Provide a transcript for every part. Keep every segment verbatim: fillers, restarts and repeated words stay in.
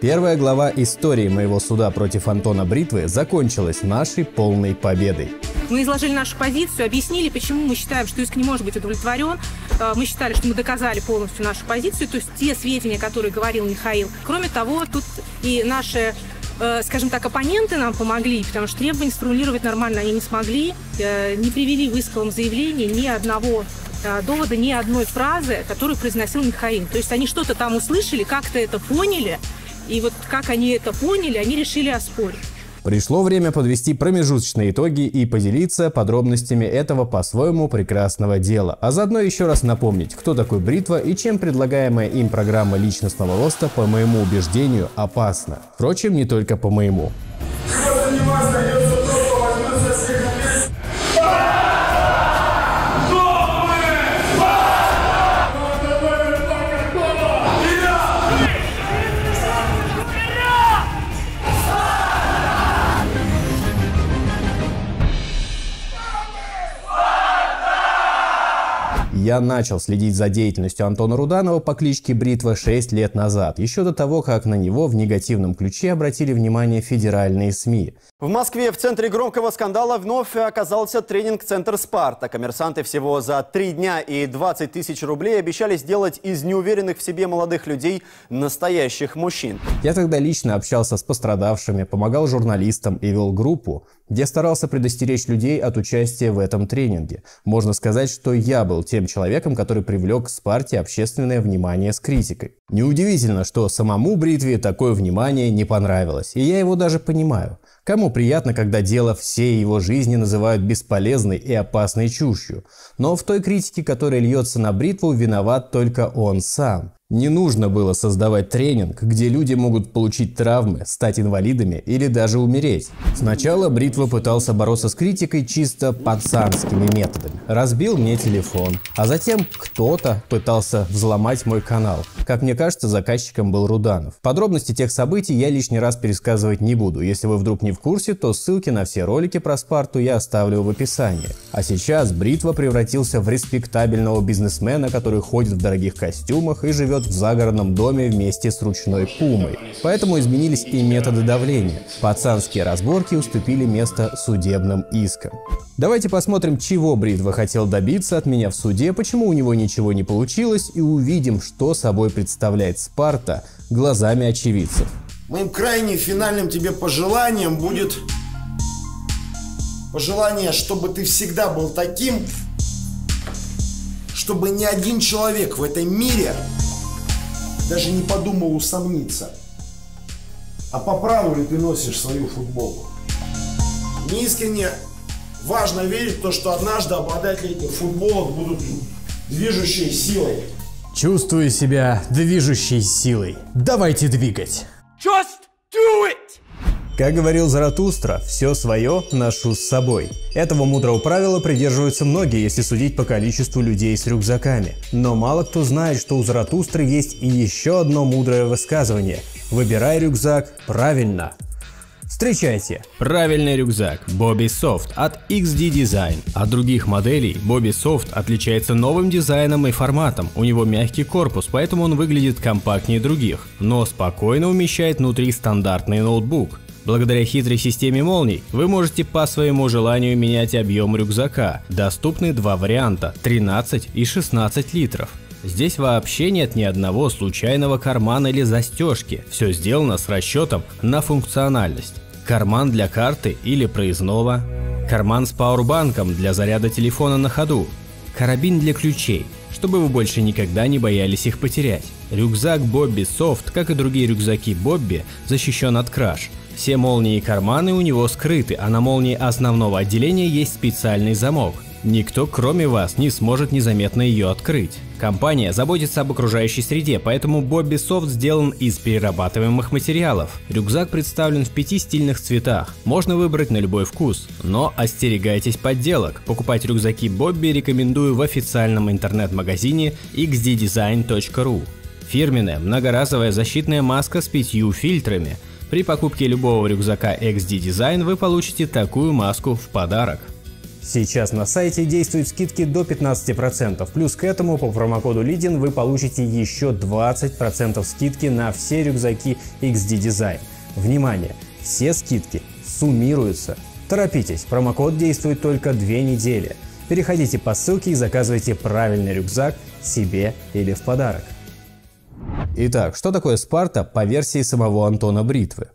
Первая глава истории моего суда против Антона Бритвы закончилась нашей полной победой. Мы изложили нашу позицию, объяснили, почему мы считаем, что иск не может быть удовлетворен. Мы считали, что мы доказали полностью нашу позицию, то есть те сведения, которые говорил Михаил. Кроме того, тут и наши, скажем так, оппоненты нам помогли, потому что требования сформулировать нормально они не смогли, не привели в исковом заявлении ни одного довода, ни одной фразы, которую произносил Михаил. То есть они что-то там услышали, как-то это поняли, и вот как они это поняли, они решили оспорить. Пришло время подвести промежуточные итоги и поделиться подробностями этого по-своему прекрасного дела. А заодно еще раз напомнить, кто такой Бритва и чем предлагаемая им программа личностного роста, по моему убеждению, опасна. Впрочем, не только по моему. Я начал следить за деятельностью Антона Руданова по кличке Бритва шесть лет назад, еще до того, как на него в негативном ключе обратили внимание федеральные СМИ. В Москве в центре громкого скандала вновь оказался тренинг-центр «Спарта». Коммерсанты всего за три дня и двадцать тысяч рублей обещали сделать из неуверенных в себе молодых людей настоящих мужчин. Я тогда лично общался с пострадавшими, помогал журналистам и вел группу, где старался предостеречь людей от участия в этом тренинге. Можно сказать, что я был тем человеком, человеком, который привлек к «Спарте» общественное внимание с критикой. Неудивительно, что самому Бритве такое внимание не понравилось, и я его даже понимаю. Кому приятно, когда дело всей его жизни называют бесполезной и опасной чушью? Но в той критике, которая льется на Бритву, виноват только он сам. Не нужно было создавать тренинг, где люди могут получить травмы, стать инвалидами или даже умереть. Сначала Бритва пытался бороться с критикой чисто пацанскими методами. Разбил мне телефон, а затем кто-то пытался взломать мой канал. Как мне кажется, заказчиком был Руданов. Подробности тех событий я лишний раз пересказывать не буду. Если вы вдруг не в курсе, то ссылки на все ролики про «Спарту» я оставлю в описании. А сейчас Бритва превратился в респектабельного бизнесмена, который ходит в дорогих костюмах и живет в загородном доме вместе с ручной пумой. Поэтому изменились и методы давления. Пацанские разборки уступили место судебным искам. Давайте посмотрим, чего Бритва хотел добиться от меня в суде, почему у него ничего не получилось, и увидим, что собой представляет «Спарта» глазами очевидцев. Моим крайним финальным тебе пожеланием будет пожелание, чтобы ты всегда был таким, чтобы ни один человек в этом мире даже не подумал усомниться, а по праву ли ты носишь свою футболку. Мне искренне важно верить в то, что однажды обладатели этих футболок будут движущей силой. Чувствую себя движущей силой. Давайте двигать. Just do it! Как говорил Заратустра, все свое ношу с собой. Этого мудрого правила придерживаются многие, если судить по количеству людей с рюкзаками. Но мало кто знает, что у Заратустры есть и еще одно мудрое высказывание: «Выбирай рюкзак правильно». Встречайте! Правильный рюкзак Bobby Soft от икс ди Design. От других моделей Bobby Soft отличается новым дизайном и форматом. У него мягкий корпус, поэтому он выглядит компактнее других, но спокойно умещает внутри стандартный ноутбук. Благодаря хитрой системе молний вы можете по своему желанию менять объем рюкзака. Доступны два варианта – тринадцать и шестнадцать литров. Здесь вообще нет ни одного случайного кармана или застежки. Все сделано с расчетом на функциональность. Карман для карты или проездного. Карман с пауэрбанком для заряда телефона на ходу. Карабин для ключей, чтобы вы больше никогда не боялись их потерять. Рюкзак Bobby Soft, как и другие рюкзаки Bobby, защищен от краж. Все молнии и карманы у него скрыты, а на молнии основного отделения есть специальный замок. Никто, кроме вас, не сможет незаметно ее открыть. Компания заботится об окружающей среде, поэтому Bobby Soft сделан из перерабатываемых материалов. Рюкзак представлен в пяти стильных цветах, можно выбрать на любой вкус. Но остерегайтесь подделок. Покупать рюкзаки Bobby рекомендую в официальном интернет-магазине икс ди дизайн точка ру. Фирменная многоразовая защитная маска с пятью фильтрами. При покупке любого рюкзака икс ди Design вы получите такую маску в подарок. Сейчас на сайте действуют скидки до пятнадцати процентов, плюс к этому по промокоду Лидин вы получите еще двадцать процентов скидки на все рюкзаки икс ди Design. Внимание! Все скидки суммируются. Торопитесь, промокод действует только две недели. Переходите по ссылке и заказывайте правильный рюкзак себе или в подарок. Итак, что такое Спарта по версии самого Антона Бритвы?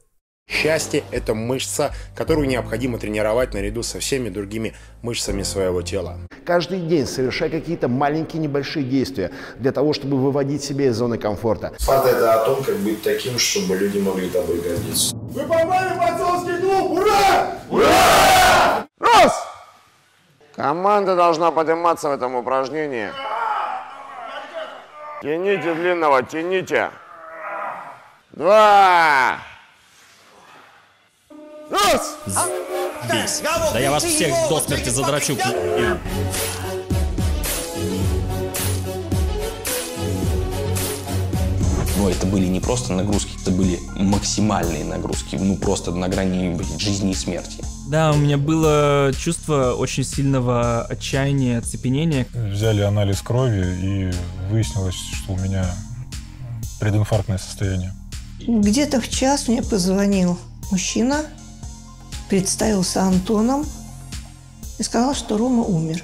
Счастье – это мышца, которую необходимо тренировать наряду со всеми другими мышцами своего тела. Каждый день совершай какие-то маленькие небольшие действия для того, чтобы выводить себя из зоны комфорта. Спарта – это о том, как быть таким, чтобы люди могли тобой гордиться. Вы попали в бойцовский клуб! Ура! Ура! Раз! Команда должна подниматься в этом упражнении. Тяните длинного, тяните. Два! Раз! Здесь. Да я вас всех до смерти задрачу. Но это были не просто нагрузки, это были максимальные нагрузки. Ну просто на грани жизни и смерти. Да, у меня было чувство очень сильного отчаяния, оцепенения. Взяли анализ крови и выяснилось, что у меня прединфарктное состояние. Где-то в час мне позвонил мужчина, представился Антоном и сказал, что Рома умер.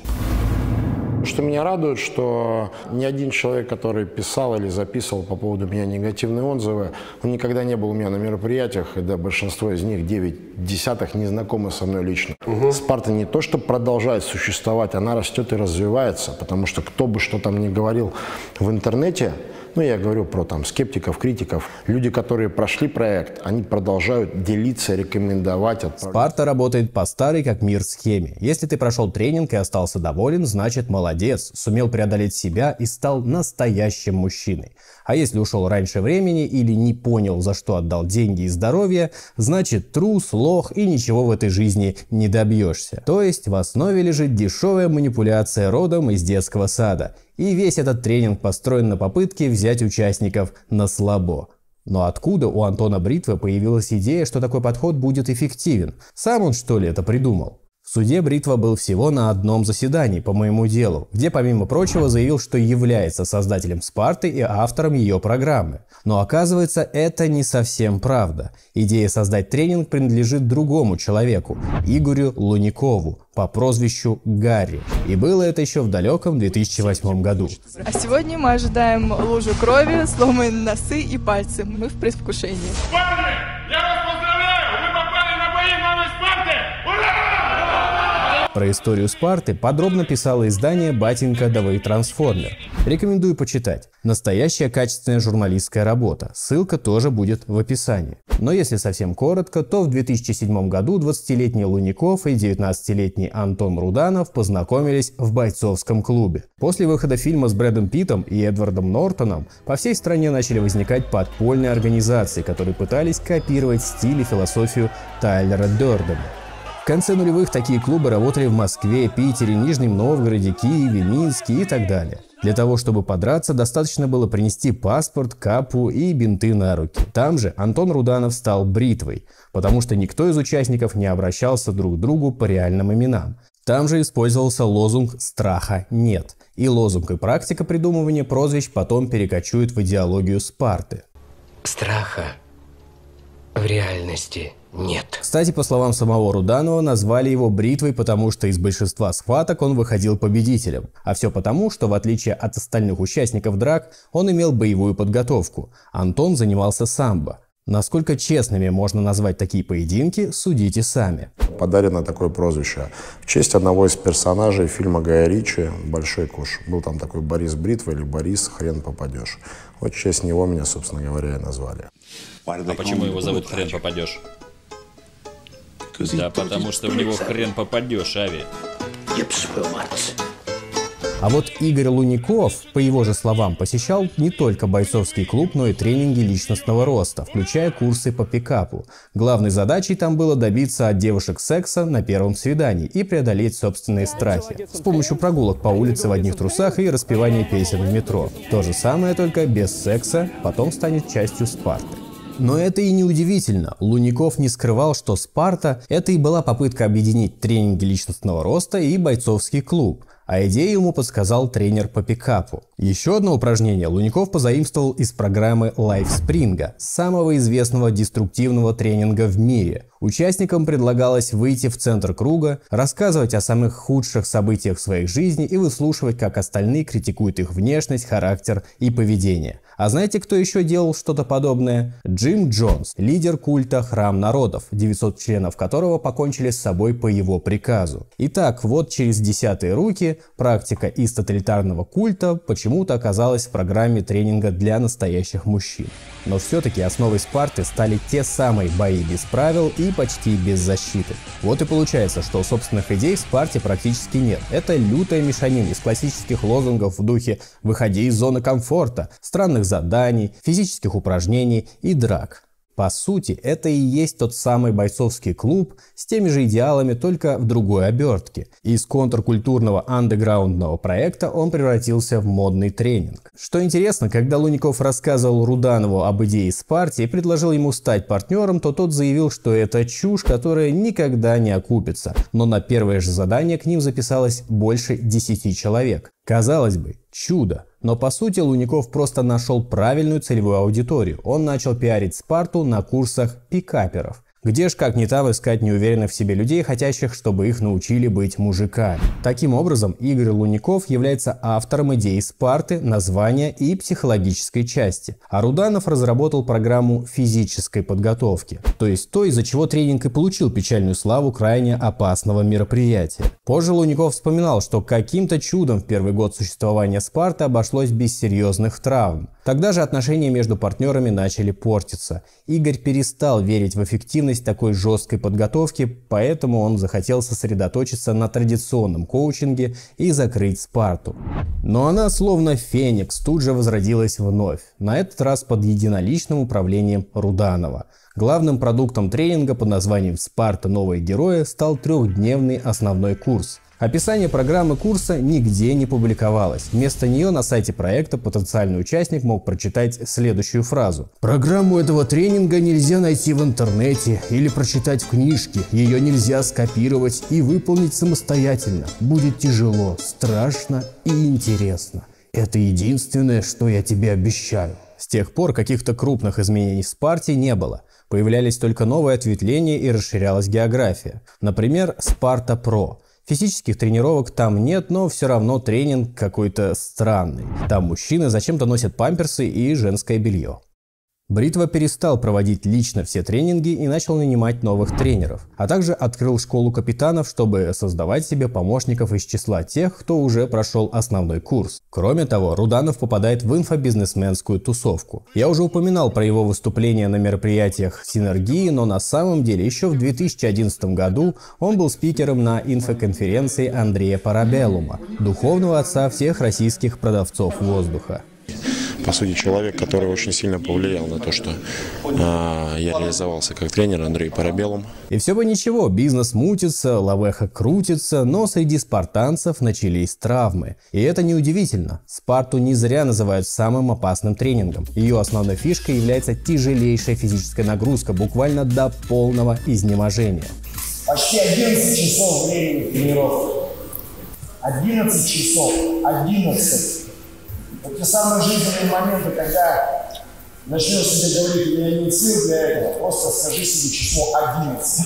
Что меня радует, что ни один человек, который писал или записывал по поводу меня негативные отзывы, он никогда не был у меня на мероприятиях, и да, большинство из них, девять десятых, не знакомы со мной лично. Угу. Спарта не то, что продолжает существовать, она растет и развивается, потому что кто бы что там ни говорил в интернете, ну, я говорю про там скептиков, критиков, люди, которые прошли проект, они продолжают делиться, рекомендовать. Отправлять. Спарта работает по старой как мир схеме. Если ты прошел тренинг и остался доволен, значит молодец, сумел преодолеть себя и стал настоящим мужчиной. А если ушел раньше времени или не понял, за что отдал деньги и здоровье, значит трус, лох и ничего в этой жизни не добьешься. То есть в основе лежит дешевая манипуляция родом из детского сада. И весь этот тренинг построен на попытке взять участников на слабо. Но откуда у Антона Бритвы появилась идея, что такой подход будет эффективен? Сам он, что ли, это придумал? В суде Бритва был всего на одном заседании по моему делу, где, помимо прочего, заявил, что является создателем Спарты и автором ее программы. Но оказывается, это не совсем правда. Идея создать тренинг принадлежит другому человеку, Игорю Луникову, по прозвищу Гарри. И было это еще в далеком две тысячи восьмом году. А сегодня мы ожидаем лужу крови, сломанные носы и пальцы. Мы в предвкушении. Парни, я вас поздравляю! Вы попали на бои новой Спарты! Ура! Про историю Спарты подробно писало издание «Батенька The Way Transformer». Рекомендую почитать. Настоящая качественная журналистская работа. Ссылка тоже будет в описании. Но если совсем коротко, то в две тысячи седьмом году двадцатилетний Луников и девятнадцатилетний Антон Руданов познакомились в бойцовском клубе. После выхода фильма с Брэдом Питтом и Эдвардом Нортоном по всей стране начали возникать подпольные организации, которые пытались копировать стиль и философию Тайлера Дёрдена. В конце нулевых такие клубы работали в Москве, Питере, Нижнем Новгороде, Киеве, Минске и так далее. Для того, чтобы подраться, достаточно было принести паспорт, капу и бинты на руки. Там же Антон Руданов стал Бритвой, потому что никто из участников не обращался друг к другу по реальным именам. Там же использовался лозунг «Страха нет». И лозунг и практика придумывания прозвищ потом перекочуют в идеологию Спарты. Страха в реальности нет. Кстати, по словам самого Руданова, назвали его Бритвой, потому что из большинства схваток он выходил победителем. А все потому, что в отличие от остальных участников драк, он имел боевую подготовку. Антон занимался самбо. Насколько честными можно назвать такие поединки, судите сами. Подарено такое прозвище в честь одного из персонажей фильма Гая Ричи «Большой куш». Был там такой Борис Бритва или Борис «Хрен попадешь». Вот в честь него меня, собственно говоря, и назвали. А почему его зовут «Хрен попадешь»? Да, потому что в него хрен попадешь, Ави. А вот Игорь Луников, по его же словам, посещал не только бойцовский клуб, но и тренинги личностного роста, включая курсы по пикапу. Главной задачей там было добиться от девушек секса на первом свидании и преодолеть собственные страхи с помощью прогулок по улице в одних трусах и распевания песен в метро. То же самое, только без секса, потом станет частью Спарты. Но это и не удивительно. Луников не скрывал, что «Спарта» — это и была попытка объединить тренинги личностного роста и бойцовский клуб. А идею ему подсказал тренер по пикапу. Еще одно упражнение Луников позаимствовал из программы «Лайф-спринга», самого известного деструктивного тренинга в мире. Участникам предлагалось выйти в центр круга, рассказывать о самых худших событиях в своей жизни и выслушивать, как остальные критикуют их внешность, характер и поведение. А знаете, кто еще делал что-то подобное? Джим Джонс, лидер культа «Храм народов», девятьсот членов которого покончили с собой по его приказу. Итак, вот через десятые руки практика из тоталитарного культа почему-то оказалась в программе тренинга для настоящих мужчин. Но все-таки основой «Спарты» стали те самые бои без правил и почти без защиты. Вот и получается, что собственных идей в «Спарте» практически нет. Это лютая мешанина из классических лозунгов в духе «выходи из зоны комфорта», странных заданий, физических упражнений и драк. По сути, это и есть тот самый бойцовский клуб с теми же идеалами, только в другой обертке. Из контркультурного андеграундного проекта он превратился в модный тренинг. Что интересно, когда Луников рассказывал Руданову об идее «Спарте» и предложил ему стать партнером, то тот заявил, что это чушь, которая никогда не окупится. Но на первое же задание к ним записалось больше десяти человек. Казалось бы, чудо. Но по сути Луников просто нашел правильную целевую аудиторию. Он начал пиарить «Спарту» на курсах пикаперов. Где ж как не там искать неуверенных в себе людей, хотящих, чтобы их научили быть мужиками. Таким образом, Игорь Луников является автором идеи «Спарты», названия и психологической части. А Руданов разработал программу физической подготовки. То есть то, из-за чего тренинг и получил печальную славу крайне опасного мероприятия. Позже Луников вспоминал, что каким-то чудом в первый год существования «Спарты» обошлось без серьезных травм. Тогда же отношения между партнерами начали портиться. Игорь перестал верить в эффективность такой жесткой подготовки, поэтому он захотел сосредоточиться на традиционном коучинге и закрыть «Спарту». Но она, словно феникс, тут же возродилась вновь, на этот раз под единоличным управлением Руданова. Главным продуктом тренинга под названием «Спарта. Новые герои» стал трехдневный основной курс. Описание программы курса нигде не публиковалось. Вместо нее на сайте проекта потенциальный участник мог прочитать следующую фразу. «Программу этого тренинга нельзя найти в интернете или прочитать в книжке. Ее нельзя скопировать и выполнить самостоятельно. Будет тяжело, страшно и интересно. Это единственное, что я тебе обещаю». С тех пор каких-то крупных изменений в «Спарте» не было. Появлялись только новые ответвления и расширялась география. Например, «Спарта Про». Физических тренировок там нет, но все равно тренинг какой-то странный. Там мужчины зачем-то носят памперсы и женское белье. Бритва перестал проводить лично все тренинги и начал нанимать новых тренеров, а также открыл школу капитанов, чтобы создавать себе помощников из числа тех, кто уже прошел основной курс. Кроме того, Руданов попадает в инфобизнесменскую тусовку. Я уже упоминал про его выступления на мероприятиях «Синергии», но на самом деле еще в две тысячи одиннадцатом году он был спикером на инфоконференции Андрея Парабелума, духовного отца всех российских продавцов воздуха. По сути, человек, который очень сильно повлиял на то, что э, я реализовался как тренер, Андрей Парабелум. И все бы ничего, бизнес мутится, лавеха крутится, но среди спартанцев начались травмы. И это неудивительно. «Спарту» не зря называют самым опасным тренингом. Ее основной фишкой является тяжелейшая физическая нагрузка, буквально до полного изнеможения. Почти одиннадцать часов времени тренировки. одиннадцать часов. одиннадцать. Вот те самые жизненные моменты, когда начнешь себе говорить, у меня не цель для этого, просто скажи себе число одиннадцать.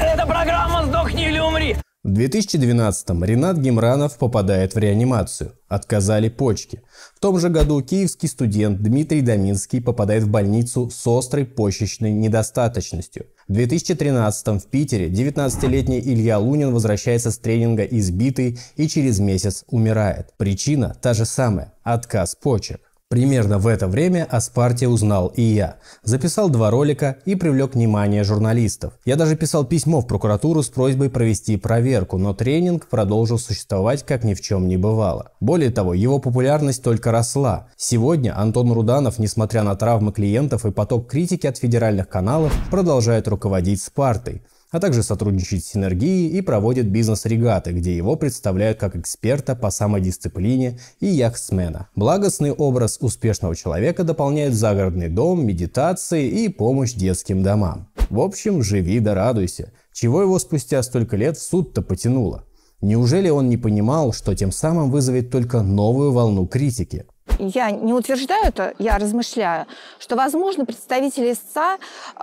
Это программа «Сдохни или умри». В две тысячи двенадцатом Ренат Гимранов попадает в реанимацию. Отказали почки. В том же году киевский студент Дмитрий Доминский попадает в больницу с острой почечной недостаточностью. В две тысячи тринадцатом в Питере девятнадцатилетний Илья Лунин возвращается с тренинга избитый и через месяц умирает. Причина та же самая – отказ почек. Примерно в это время о «Спарте» узнал и я. Записал два ролика и привлек внимание журналистов. Я даже писал письмо в прокуратуру с просьбой провести проверку, но тренинг продолжил существовать, как ни в чем не бывало. Более того, его популярность только росла. Сегодня Антон Руданов, несмотря на травмы клиентов и поток критики от федеральных каналов, продолжает руководить «Спартой». а также сотрудничает с Синергией и проводит бизнес-регаты, где его представляют как эксперта по самодисциплине и яхтсмена. Благостный образ успешного человека дополняет загородный дом, медитации и помощь детским домам. В общем, живи да радуйся. Чего его спустя столько лет в суд-то потянуло? Неужели он не понимал, что тем самым вызовет только новую волну критики? Я не утверждаю это, я размышляю, что, возможно, представители истца э,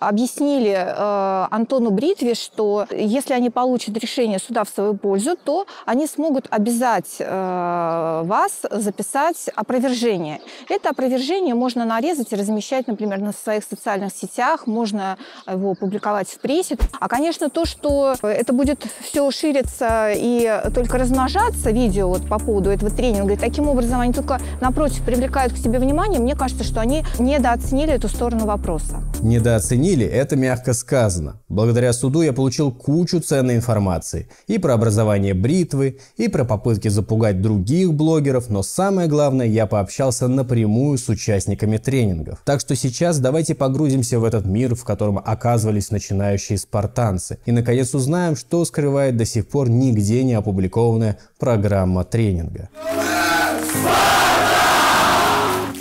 объяснили э, Антону Бритве, что если они получат решение суда в свою пользу, то они смогут обязать э, вас записать опровержение. Это опровержение можно нарезать и размещать, например, на своих социальных сетях, можно его публиковать в прессе. А, конечно, то, что это будет все шириться и только размножаться, видео вот по поводу этого тренинга, и таким образом они только напротив привлекают к себе внимание, мне кажется, что они недооценили эту сторону вопроса. Недооценили – это мягко сказано. Благодаря суду я получил кучу ценной информации. И про образование Бритвы, и про попытки запугать других блогеров, но самое главное, я пообщался напрямую с участниками тренингов. Так что сейчас давайте погрузимся в этот мир, в котором оказывались начинающие спартанцы. И, наконец, узнаем, что скрывает до сих пор нигде не опубликованная программа тренинга.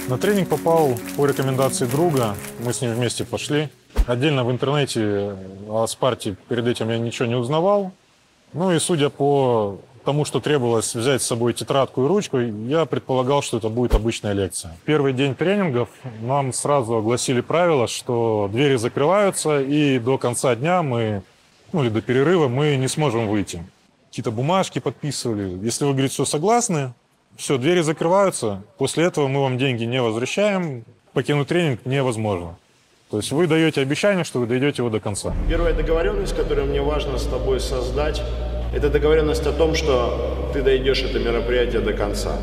На тренинг попал по рекомендации друга, мы с ним вместе пошли. Отдельно в интернете о Спарте перед этим я ничего не узнавал. Ну и судя по тому, что требовалось взять с собой тетрадку и ручку, я предполагал, что это будет обычная лекция. Первый день тренингов нам сразу огласили правило, что двери закрываются, и до конца дня мы, ну или до перерыва, мы не сможем выйти. Какие-то бумажки подписывали. Если вы, говорит, все согласны, все, двери закрываются, после этого мы вам деньги не возвращаем, покинуть тренинг невозможно. То есть вы даете обещание, что вы дойдете его до конца. Первая договоренность, которую мне важно с тобой создать, это договоренность о том, что ты дойдешь это мероприятие до конца.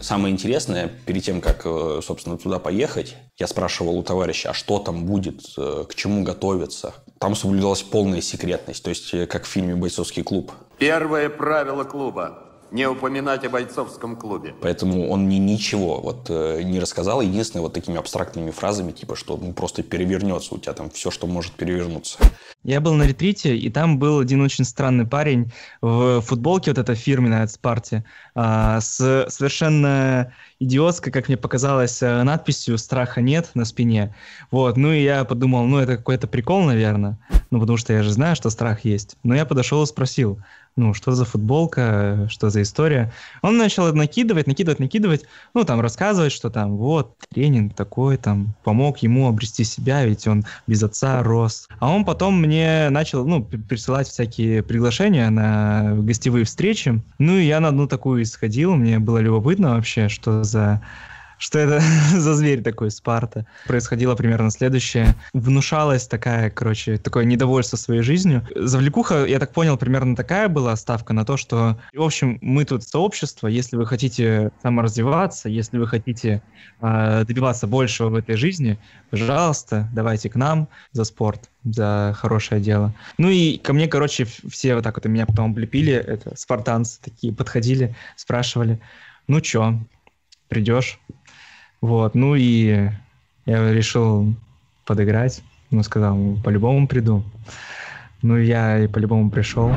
Самое интересное, перед тем, как, собственно, туда поехать, я спрашивал у товарища, а что там будет, к чему готовиться. Там соблюдалась полная секретность, то есть как в фильме «Бойцовский клуб». Первое правило клуба. Не упоминать о бойцовском клубе. Поэтому он мне ничего вот, э, не рассказал. Единственное, вот такими абстрактными фразами, типа, что ну, просто перевернется у тебя там все, что может перевернуться. Я был на ретрите, и там был один очень странный парень в футболке, вот этой фирменной от Спарте, э, с совершенно идиотской, как мне показалось, надписью «Страха нет» на спине. Вот, ну и я подумал, ну это какой-то прикол, наверное. Ну потому что я же знаю, что страх есть. Но я подошел и спросил, ну, что за футболка, что за история. Он начал накидывать, накидывать, накидывать, ну, там, рассказывать, что там, вот, тренинг такой, там, помог ему обрести себя, ведь он без отца рос. А он потом мне начал, ну, присылать всякие приглашения на гостевые встречи. Ну, и я на одну такую сходил, мне было любопытно вообще, что за... Что это за зверь такой, Спарта? Происходило примерно следующее. Внушалось такая, короче, такое недовольство своей жизнью. Завлекуха, я так понял, примерно такая была ставка на то, что, в общем, мы тут сообщество, если вы хотите саморазвиваться, если вы хотите э, добиваться большего в этой жизни, пожалуйста, давайте к нам за спорт, за хорошее дело. Ну и ко мне, короче, все вот так вот меня потом облепили, это, спартанцы такие подходили, спрашивали, ну чё, придешь? Вот, ну и я решил подыграть, ну сказал, по-любому приду, ну я и по-любому пришел.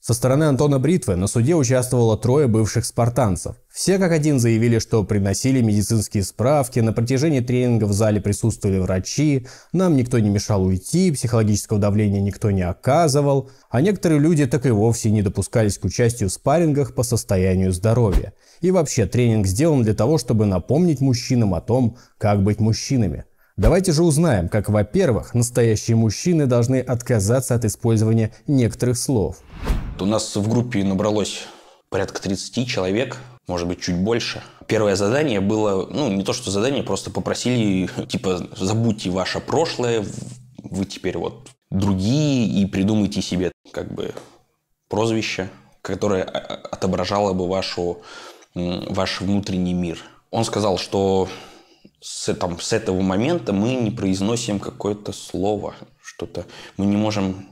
Со стороны Антона Бритвы на суде участвовало трое бывших спартанцев. Все как один заявили, что приносили медицинские справки, на протяжении тренинга в зале присутствовали врачи, нам никто не мешал уйти, психологического давления никто не оказывал, а некоторые люди так и вовсе не допускались к участию в спаррингах по состоянию здоровья. И вообще, тренинг сделан для того, чтобы напомнить мужчинам о том, как быть мужчинами. Давайте же узнаем, как, во-первых, настоящие мужчины должны отказаться от использования некоторых слов. У нас в группе набралось порядка тридцати человек, может быть, чуть больше. Первое задание было, ну, не то что задание, просто попросили, типа, забудьте ваше прошлое, вы теперь вот другие и придумайте себе, как бы, прозвище, которое отображало бы вашу, ваш внутренний мир. Он сказал, что с, там, с этого момента мы не произносим какое-то слово, что-то, мы не можем...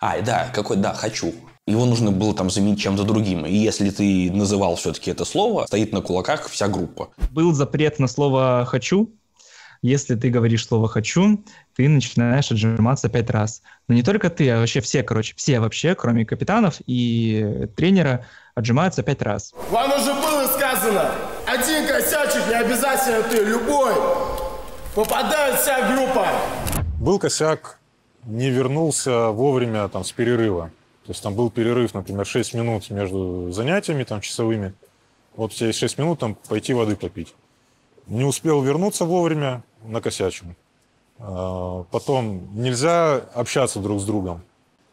А, да, какой, да, хочу. Его нужно было там заменить чем-то другим. И если ты называл все-таки это слово, стоит на кулаках вся группа. Был запрет на слово «хочу». Если ты говоришь слово «хочу», ты начинаешь отжиматься пять раз. Но не только ты, а вообще все, короче, все вообще, кроме капитанов и тренера, отжимаются пять раз. Вам уже было сказано, один косячек, не обязательно ты, любой. Попадает вся группа. Был косяк, не вернулся вовремя там, с перерыва. То есть там был перерыв, например, шесть минут между занятиями там, часовыми. Вот через шесть минут там, пойти воды попить. Не успел вернуться вовремя, накосячил. Потом нельзя общаться друг с другом.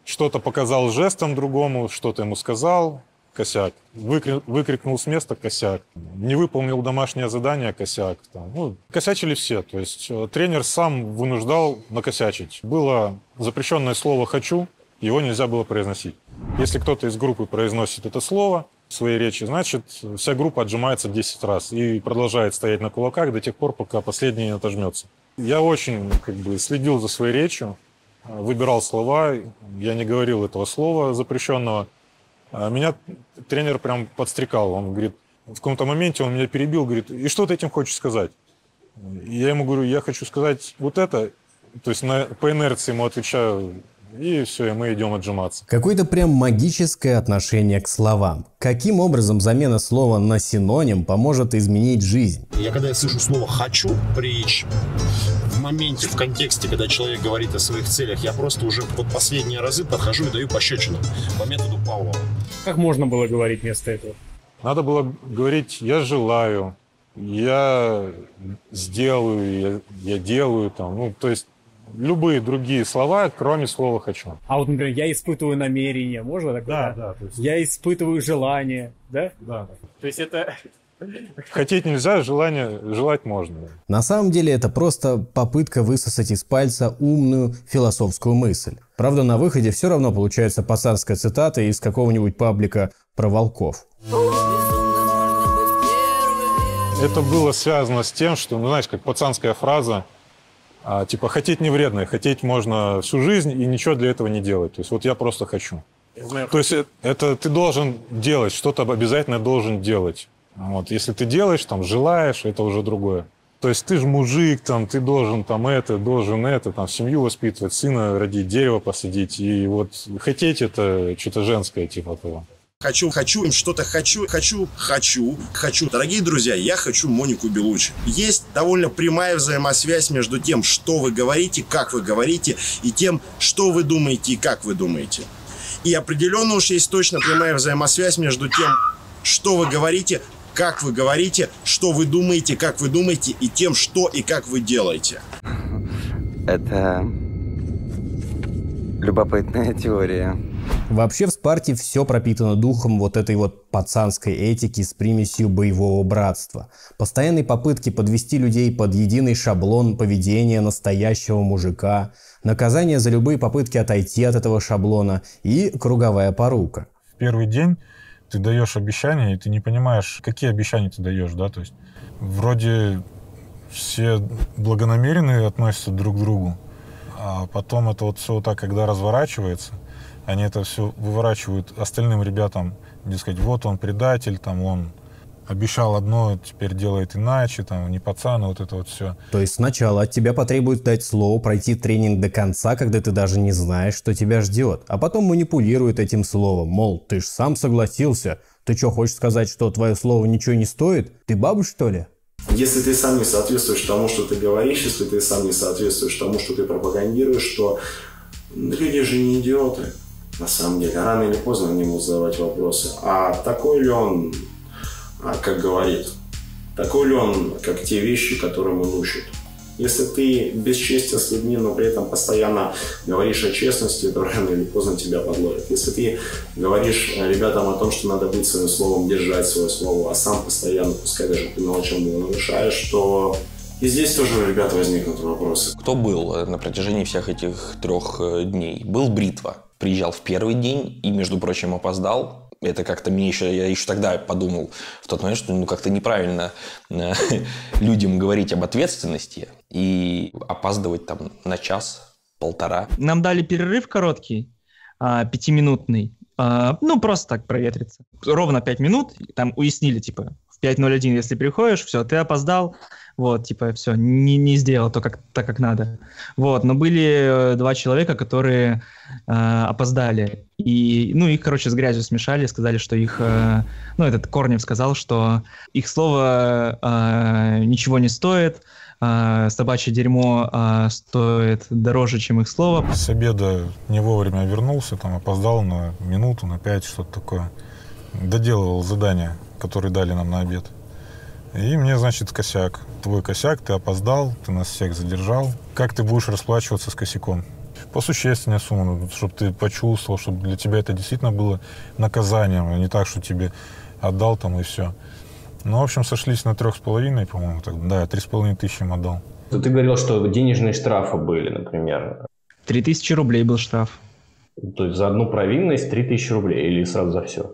Что-то показал жестом другому, что-то ему сказал, косяк. Выкри- выкрикнул с места, косяк. Не выполнил домашнее задание, косяк. Там. Ну, косячили все, то есть тренер сам вынуждал накосячить. Было запрещенное слово «хочу», его нельзя было произносить. Если кто-то из группы произносит это слово в своей речи, значит, вся группа отжимается десять раз и продолжает стоять на кулаках до тех пор, пока последний не отожмется. Я очень как бы, следил за своей речью, выбирал слова, я не говорил этого слова запрещенного. Меня тренер прям подстрекал, он говорит, в каком-то моменте он меня перебил, говорит, и что ты этим хочешь сказать? Я ему говорю, я хочу сказать вот это, то есть на, по инерции ему отвечаю, и все, и мы идем отжиматься. Какое-то прям магическое отношение к словам. Каким образом замена слова на синоним поможет изменить жизнь? Я когда я слышу слово «хочу» речь, в моменте, в контексте, когда человек говорит о своих целях, я просто уже под последние разы подхожу и даю пощечину по методу Паула. Как можно было говорить вместо этого? Надо было говорить «я желаю», «я сделаю», «я, я делаю», там, ну, то есть любые другие слова, кроме слова «хочу». А вот, например, «я испытываю намерение», можно так сказать? Да, да. То есть... «Я испытываю желание», да? Да. То есть это... Хотеть нельзя, желание желать можно. На самом деле это просто попытка высосать из пальца умную философскую мысль. Правда, на выходе все равно получается пасарская цитата из какого-нибудь паблика про волков. Это было связано с тем, что, ну, знаешь, как пацанская фраза, а, типа, хотеть не вредно, хотеть можно всю жизнь и ничего для этого не делать. То есть вот я просто хочу. То есть это ты должен делать, что-то обязательно должен делать. Вот, если ты делаешь, там, желаешь, это уже другое. То есть ты же мужик, там, ты должен там это, должен это, там, семью воспитывать, сына родить, дерево посадить. И вот хотеть это что-то женское типа того. Хочу, хочу, что-то хочу, хочу, хочу, хочу. Дорогие друзья, я хочу Монику Белуччи. Есть довольно прямая взаимосвязь между тем, что вы говорите, как вы говорите, и тем, что вы думаете и как вы думаете. И определенно уж есть точно прямая взаимосвязь между тем, что вы говорите, как вы говорите, что вы думаете, как вы думаете, и тем, что и как вы делаете. Это любопытная теория. Вообще в «Спарте» все пропитано духом вот этой вот пацанской этики с примесью боевого братства. Постоянные попытки подвести людей под единый шаблон поведения настоящего мужика, наказание за любые попытки отойти от этого шаблона и круговая порука. В первый день ты даешь обещания, и ты не понимаешь, какие обещания ты даешь, да, то есть вроде все благонамеренные относятся друг к другу, а потом это вот все вот так, когда разворачивается, они это все выворачивают остальным ребятам, дескать, вот он предатель, там он обещал одно, теперь делает иначе, там не пацан, вот это вот все. То есть сначала от тебя потребуют дать слово, пройти тренинг до конца, когда ты даже не знаешь, что тебя ждет, а потом манипулируют этим словом, мол, ты ж сам согласился, ты что, хочешь сказать, что твое слово ничего не стоит? Ты баба, что ли? Если ты сам не соответствуешь тому, что ты говоришь, если ты сам не соответствуешь тому, что ты пропагандируешь, то люди же не идиоты. На самом деле, рано или поздно они будут задавать вопросы, а такой ли он, как говорит, такой ли он, как те вещи, которым он учит. Если ты бесчестен с людьми, но при этом постоянно говоришь о честности, то рано или поздно тебя подловят. Если ты говоришь ребятам о том, что надо быть своим словом, держать свое слово, а сам постоянно, пускай даже ты молчом его нарушаешь, то... И здесь тоже у ребят возникнут вопросы. Кто был на протяжении всех этих трех дней? Был Бритва. Приезжал в первый день и, между прочим, опоздал. Это как-то мне еще... Я еще тогда подумал в тот момент, что ну, как-то неправильно людям говорить об ответственности и опаздывать там на час-полтора. Нам дали перерыв короткий, пятиминутный. Ну, просто так проветриться. Ровно пять минут. Там уяснили, типа, в пять ноль один, если приходишь, все, ты опоздал. Вот, типа, все, не, не сделал то, как, так, как надо. Вот, но были два человека, которые э, опоздали. И, ну, их, короче, с грязью смешали, сказали, что их... Э, ну, этот Корнев сказал, что их слово э, ничего не стоит, э, собачье дерьмо э, стоит дороже, чем их слово. С обеда не вовремя вернулся, там, опоздал на минуту, на пять, что-то такое. Доделывал задание, которое дали нам на обед. И мне, значит, косяк. Твой косяк, ты опоздал, ты нас всех задержал. Как ты будешь расплачиваться с косяком? По существенной сумме, чтобы ты почувствовал, чтобы для тебя это действительно было наказанием, а не так, что тебе отдал там и все. Ну, в общем, сошлись на трех с половиной, по-моему, так, да, три с половиной тысячи им отдал. Ты говорил, что денежные штрафы были, например. Три тысячи рублей был штраф. То есть за одну провинность три тысячи рублей или сразу за все?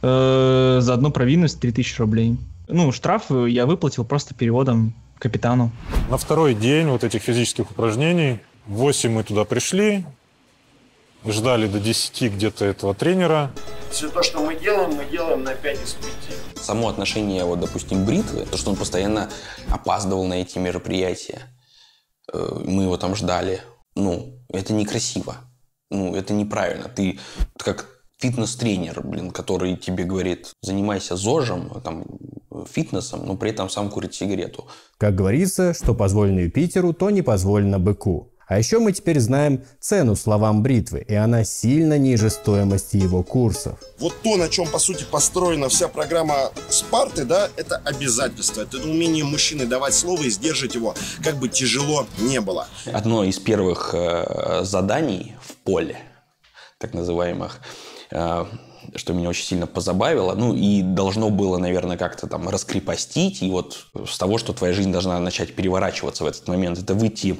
За одну провинность три тысячи рублей. Ну, штраф я выплатил просто переводом капитану. На второй день вот этих физических упражнений в восемь мы туда пришли, ждали до десяти где-то этого тренера. Все то, что мы делаем, мы делаем на пять из пяти. Само отношение, вот, допустим, Бритвы, то, что он постоянно опаздывал на эти мероприятия, мы его там ждали, ну, это некрасиво, ну, это неправильно. Ты как фитнес-тренер, блин, который тебе говорит, занимайся зожем, там, фитнесом, но при этом сам курит сигарету. Как говорится, что позволено Юпитеру, то не позволено быку. А еще мы теперь знаем цену словам Бритвы, и она сильно ниже стоимости его курсов. Вот то, на чем, по сути, построена вся программа Спарты, да, это обязательство. Это умение мужчины давать слово и сдерживать его, как бы тяжело не было. Одно из первых э, заданий в поле, так называемых, э, что меня очень сильно позабавило, ну и должно было, наверное, как-то там раскрепостить, и вот с того, что твоя жизнь должна начать переворачиваться в этот момент, это выйти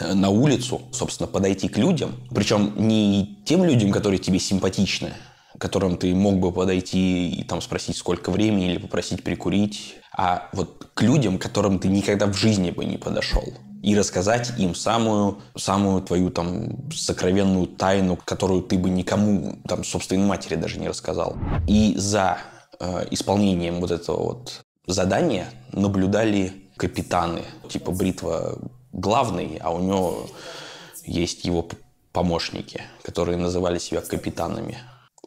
на улицу, собственно, подойти к людям, причем не тем людям, которые тебе симпатичны, которым ты мог бы подойти и там спросить, сколько времени, или попросить прикурить, а вот к людям, которым ты никогда в жизни бы не подошел. И рассказать им самую, самую твою там сокровенную тайну, которую ты бы никому, там, собственной матери даже не рассказал. И за э, исполнением вот этого вот задания наблюдали капитаны. Типа Бритва главный, а у него есть его помощники, которые называли себя капитанами.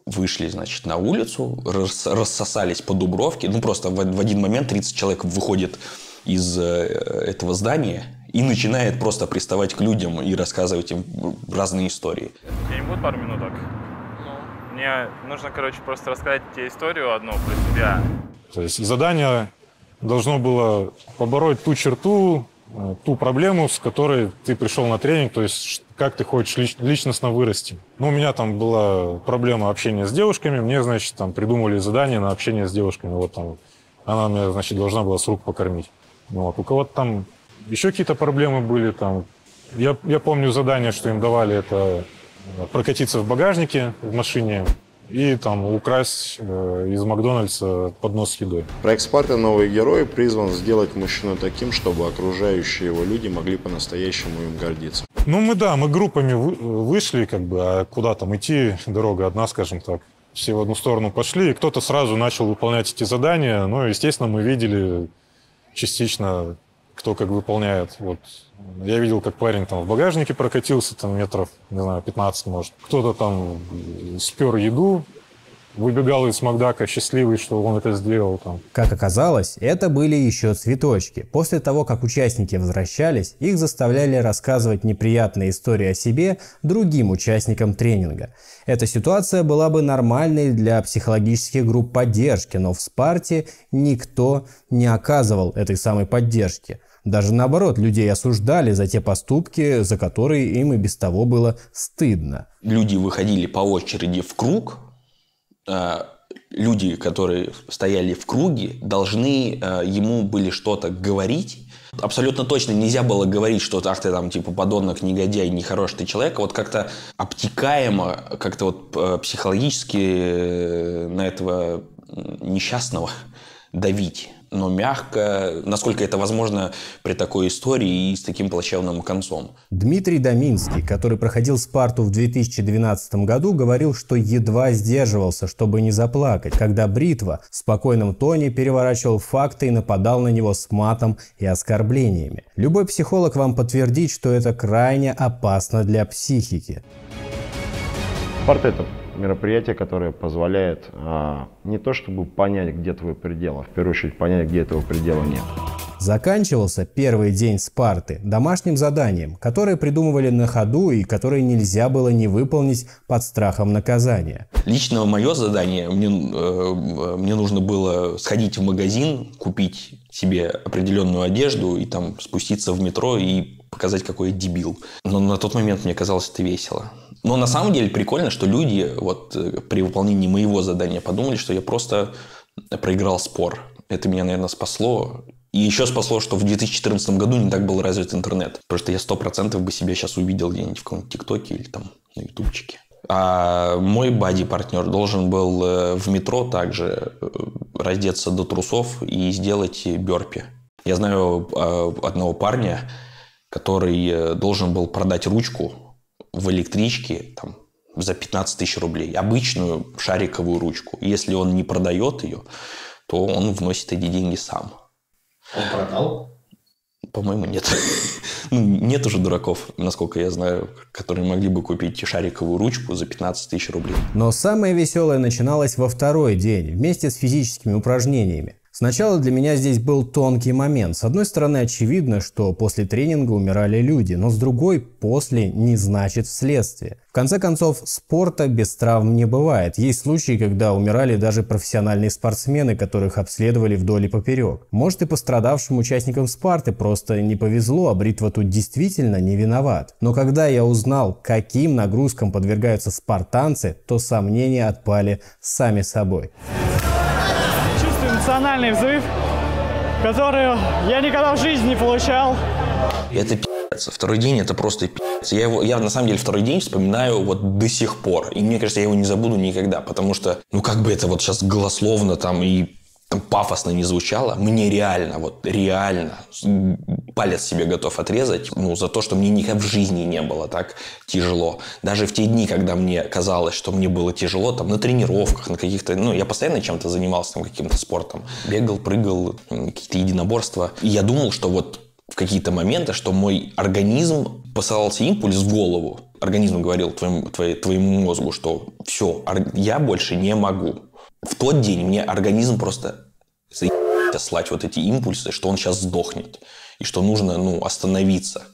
Вышли, значит, на улицу, рас, рассосались по Дубровке. Ну, просто в, в один момент тридцать человек выходит из э, этого здания и начинает просто приставать к людям и рассказывать им разные истории. У тебя не будет пару минуток? Ну. Мне нужно, короче, просто рассказать тебе историю одну про себя. То есть задание должно было побороть ту черту, ту проблему, с которой ты пришел на тренинг, то есть как ты хочешь лич- личностно вырасти. Ну, у меня там была проблема общения с девушками, мне, значит, там придумали задание на общение с девушками. Вот там она меня, значит, должна была с рук покормить. Вот. У кого-то там еще какие-то проблемы были там. Я, я помню задание, что им давали, это прокатиться в багажнике в машине и там украсть э, из Макдональдса поднос с едой. Проект «Спарта. Новые герои» призван сделать мужчину таким, чтобы окружающие его люди могли по-настоящему им гордиться. Ну мы да, мы группами вы, вышли, как бы, а куда там идти, дорога одна, скажем так. Все в одну сторону пошли, и кто-то сразу начал выполнять эти задания. Ну, естественно, мы видели частично, кто как выполняет. Вот. Я видел, как парень там в багажнике прокатился, там метров, не знаю, пятнадцать, может. Кто-то там спер еду, выбегал из Макдака счастливый, что он это сделал. Там. Как оказалось, это были еще цветочки. После того, как участники возвращались, их заставляли рассказывать неприятные истории о себе другим участникам тренинга. Эта ситуация была бы нормальной для психологических групп поддержки, но в Спарте никто не оказывал этой самой поддержки. Даже наоборот, людей осуждали за те поступки, за которые им и без того было стыдно. Люди выходили по очереди в круг. Люди, которые стояли в круге, должны ему были что-то говорить. Абсолютно точно нельзя было говорить, что ах ты там типа подонок, негодяй, нехороший ты человек. Вот как-то обтекаемо, как-то вот психологически на этого несчастного давить. но мягко, насколько это возможно при такой истории и с таким плачевным концом. Дмитрий Доминский, который проходил «Спарту» в две тысячи двенадцатом году, говорил, что едва сдерживался, чтобы не заплакать, когда Бритва в спокойном тоне переворачивал факты и нападал на него с матом и оскорблениями. Любой психолог вам подтвердит, что это крайне опасно для психики. «Спарта» — это мероприятие, которое позволяет а, не то чтобы понять, где твой предел, а в первую очередь понять, где этого предела нет. Заканчивался первый день «Спарты» домашним заданием, которое придумывали на ходу и которое нельзя было не выполнить под страхом наказания. Лично мое задание, мне, э, мне нужно было сходить в магазин, купить себе определенную одежду и там спуститься в метро и показать, какой я дебил. Но на тот момент мне казалось это весело. Но на самом деле прикольно, что люди вот при выполнении моего задания подумали, что я просто проиграл спор. Это меня, наверное, спасло. И еще спасло, что в две тысячи четырнадцатом году не так был развит интернет. Потому что я сто процентов бы себя сейчас увидел где-нибудь в каком-нибудь ТикТоке или там на Ютубчике. А мой бади-партнер должен был в метро также раздеться до трусов и сделать бёрпи. Я знаю одного парня, который должен был продать ручку в электричке там, за пятнадцать тысяч рублей. Обычную шариковую ручку. Если он не продает ее, то он вносит эти деньги сам. Он продал? По-моему, нет. Ну, нет уже дураков, насколько я знаю, которые могли бы купить шариковую ручку за пятнадцать тысяч рублей. Но самое веселое начиналось во второй день вместе с физическими упражнениями. Сначала для меня здесь был тонкий момент. С одной стороны, очевидно, что после тренинга умирали люди, но с другой, после не значит вследствие. В конце концов, спорта без травм не бывает. Есть случаи, когда умирали даже профессиональные спортсмены, которых обследовали вдоль и поперек. Может, и пострадавшим участникам «Спарты» просто не повезло, а Бритва тут действительно не виноват. Но когда я узнал, каким нагрузкам подвергаются спартанцы, то сомнения отпали сами собой. Эмоциональный взрыв, который я никогда в жизни не получал. Это пи***ц. Второй день это просто пи***ц. Я, его, я на самом деле второй день вспоминаю вот до сих пор. И мне кажется, я его не забуду никогда. Потому что, ну как бы это вот сейчас голословно там и там, пафосно не звучало, мне реально, вот реально палец себе готов отрезать, ну за то, что мне никогда в жизни не было так тяжело. Даже в те дни, когда мне казалось, что мне было тяжело, там на тренировках, на каких-то, ну я постоянно чем-то занимался, там каким-то спортом, бегал, прыгал, какие-то единоборства. И я думал, что вот в какие-то моменты, что мой организм посылался импульс в голову, организм говорил твоему, твоему, твоему мозгу, что все, я больше не могу. В тот день мне организм просто заебался слать вот эти импульсы, что он сейчас сдохнет. И что нужно, ну, остановиться.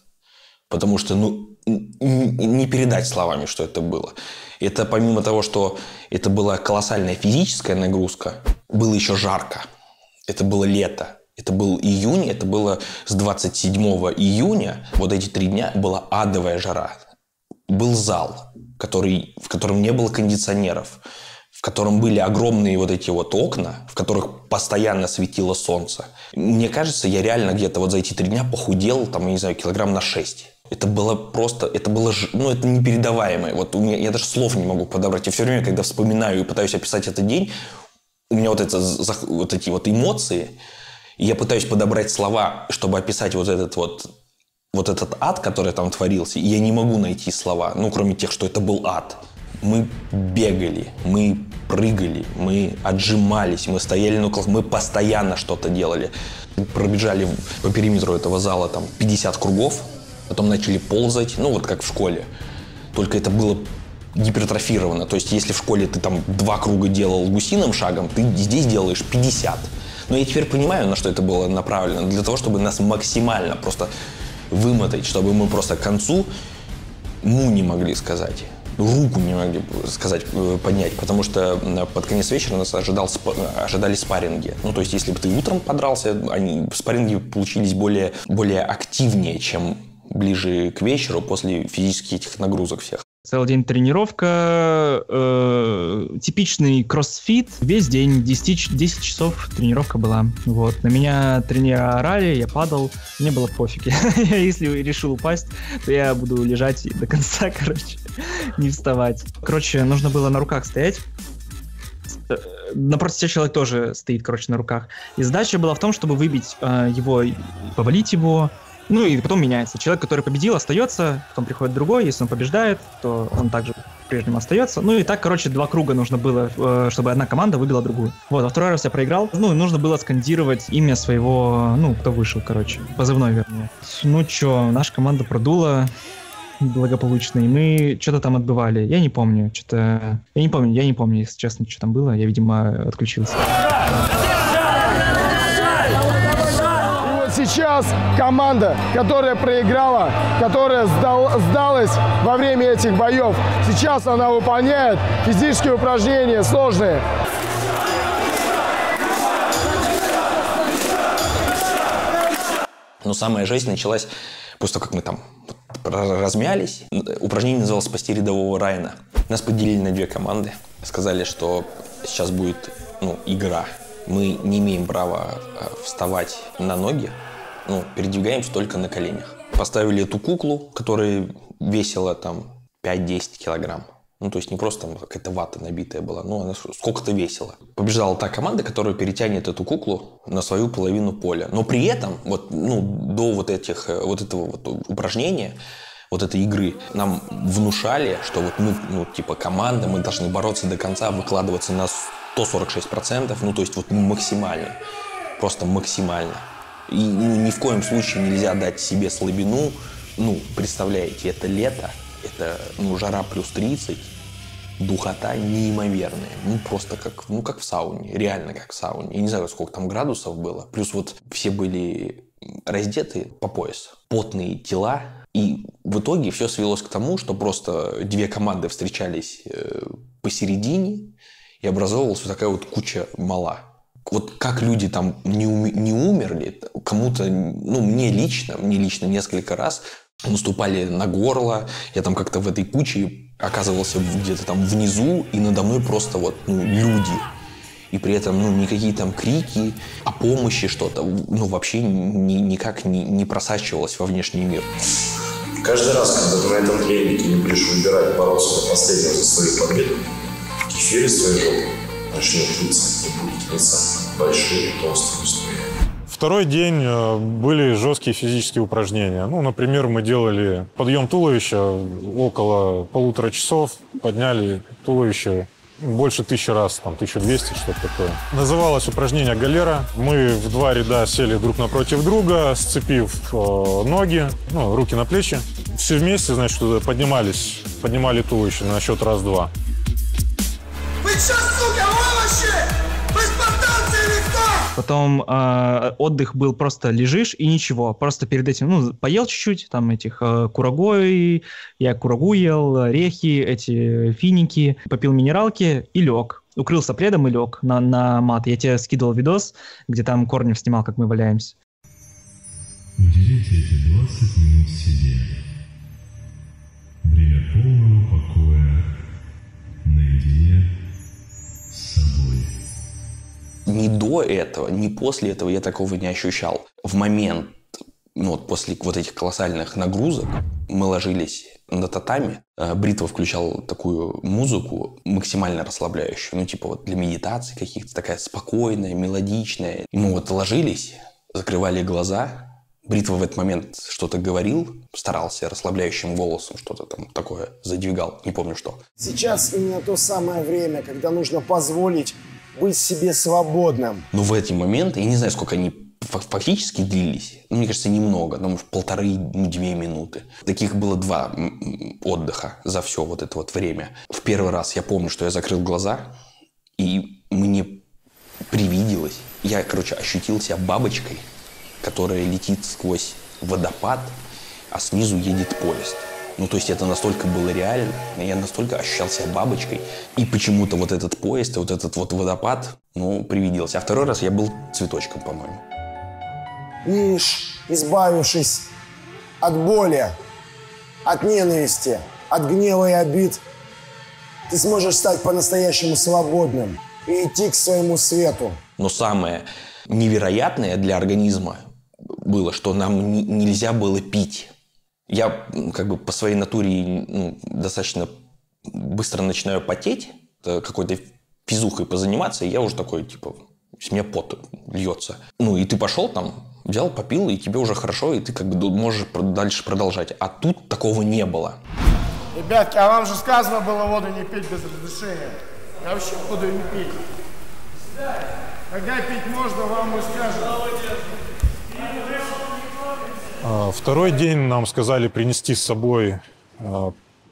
Потому что, ну, не передать словами, что это было. Это помимо того, что это была колоссальная физическая нагрузка, было еще жарко. Это было лето. Это был июнь, это было с двадцать седьмого июня. Вот эти три дня была адовая жара. Был зал, который, в котором не было кондиционеров. В котором были огромные вот эти вот окна, в которых постоянно светило солнце. Мне кажется, я реально где-то вот за эти три дня похудел, там, я не знаю, килограмм на шесть. Это было просто, это было, ну, это непередаваемое. Вот у меня, я даже слов не могу подобрать. Я все время, когда вспоминаю и пытаюсь описать этот день, у меня вот, это, вот эти вот эмоции, и я пытаюсь подобрать слова, чтобы описать вот этот вот, вот этот ад, который там творился, и я не могу найти слова, ну, кроме тех, что это был ад. Мы бегали, мы прыгали, мы отжимались, мы стояли на углах, мы постоянно что-то делали. Пробежали по периметру этого зала там пятьдесят кругов, потом начали ползать, ну вот как в школе. Только это было гипертрофировано. То есть если в школе ты там два круга делал гусиным шагом, ты здесь делаешь пятьдесят. Но я теперь понимаю, на что это было направлено. Для того, чтобы нас максимально просто вымотать, чтобы мы просто к концу «му» не могли сказать. Руку не могли сказать, поднять, потому что под конец вечера нас ожидал, ожидали спарринги. Ну, то есть, если бы ты утром подрался, они, спарринги получились более, более активнее, чем ближе к вечеру после физических этих нагрузок всех. Целый день тренировка, э, типичный кроссфит. Весь день, десять часов тренировка была. Вот. На меня тренера орали, я падал, мне было пофиг. Если решил упасть, то я буду лежать до конца, короче, не вставать. Короче, нужно было на руках стоять. напротив тебя человек тоже стоит, короче, на руках. И задача была в том, чтобы выбить э, его, повалить его. Ну и потом меняется. Человек, который победил, остается, потом приходит другой. Если он побеждает, то он также прежнему остается. Ну и так, короче, два круга нужно было, чтобы одна команда выбила другую. Вот, а второй раз я проиграл. Ну, и нужно было скандировать имя своего, ну, кто вышел, короче. Позывной, вернее. Ну чё, наша команда продула благополучно, и мы что-то там отбывали. Я не помню, что-то... Я не помню, я не помню, если честно, что там было. Я, видимо, отключился. Сейчас команда, которая проиграла, которая сдал, сдалась во время этих боев, сейчас она выполняет физические упражнения сложные. Но самая жизнь началась после того, как мы там размялись. Упражнение называлось «Спасти рядового Райана». Нас поделили на две команды. Сказали, что сейчас будет, ну, игра. Мы не имеем права вставать на ноги, ну, передвигаемся только на коленях. Поставили эту куклу, которая весила там пять-десять килограмм. Ну, то есть не просто там какая-то вата набитая была, но она сколько-то весила. Побеждала та команда, которая перетянет эту куклу на свою половину поля. Но при этом, вот, ну, до вот этих, вот этого вот упражнения, вот этой игры, нам внушали, что вот мы, ну, типа команда, мы должны бороться до конца, выкладываться на сто сорок шесть процентов, ну, то есть вот максимально, просто максимально. И, ну, ни в коем случае нельзя дать себе слабину. Ну, представляете, это лето, это, ну, жара плюс тридцать, духота неимоверная. Ну, просто как, ну, как в сауне, реально как в сауне. Я не знаю, сколько там градусов было. Плюс вот все были раздеты по пояс, потные тела. И в итоге все свелось к тому, что просто две команды встречались посередине, и образовывалась вот такая вот куча мала. Вот как люди там не, уми- не умерли, кому-то, ну, мне лично, мне лично несколько раз наступали на горло, я там как-то в этой куче оказывался где-то там внизу, и надо мной просто вот, ну, люди. И при этом, ну, никакие там крики о помощи, что-то, ну, вообще ни, никак не, не просачивалось во внешний мир. Каждый раз, когда ты на этом тренике не будешь выбирать, бороться до последнего за свою победу, в кефире с твоей жопой начнет литься и будет литься большие толстые истории. Второй день были жесткие физические упражнения. Ну, например, мы делали подъем туловища около полутора часов, подняли туловище больше тысячи раз, там, тысяча двести, что-то такое. Называлось упражнение «Галера». Мы в два ряда сели друг напротив друга, сцепив э, ноги, ну, руки на плечи. Все вместе, значит, поднимались, поднимали туловище на счет раз-два. Вы че, сука, овощи? Вы спартанцы или кто? Потом э, отдых был просто лежишь и ничего. Просто перед этим, ну, поел чуть-чуть, там, этих э, курагой, я курагу ел, орехи, эти финики, попил минералки и лег. Укрылся пледом и лег на, на мат. Я тебе скидывал видос, где там Корнев снимал, как мы валяемся. Уделите эти двадцать минут себе. Время полного покоя. Наедине. Ни до этого, ни после этого я такого не ощущал. В момент, ну вот после вот этих колоссальных нагрузок, мы ложились на татами. Бритва включал такую музыку максимально расслабляющую, ну типа вот для медитации каких-то, такая спокойная, мелодичная. Мы вот ложились, закрывали глаза. Бритва в этот момент что-то говорил, старался расслабляющим голосом что-то там такое задвигал, не помню что. Сейчас именно то самое время, когда нужно позволить быть себе свободным. Ну, в эти моменты, я не знаю, сколько они фактически длились. Ну, мне кажется, немного, ну, может, полторы-две минуты. Таких было два отдыха за все вот это вот время. В первый раз я помню, что я закрыл глаза, и мне привиделось. Я, короче, ощутил себя бабочкой, которая летит сквозь водопад, а снизу едет поезд. Ну, то есть это настолько было реально, я настолько ощущал себя бабочкой. И почему-то вот этот поезд, вот этот вот водопад, ну, привиделся. А второй раз я был цветочком, по-моему. Лишь избавившись от боли, от ненависти, от гнева и обид, ты сможешь стать по-настоящему свободным и идти к своему свету. Но самое невероятное для организма было, что нам не, нельзя было пить. Я как бы по своей натуре, ну, достаточно быстро начинаю потеть. Это какой-то физухой позаниматься, и я уже такой, типа, с меня пот льется. Ну, и ты пошел там, взял, попил, и тебе уже хорошо, и ты как бы можешь дальше продолжать. А тут такого не было. Ребятки, а вам же сказано было воду не пить без разрешения. Я вообще воду не пить. Когда пить можно, вам мы скажем. Второй день нам сказали принести с собой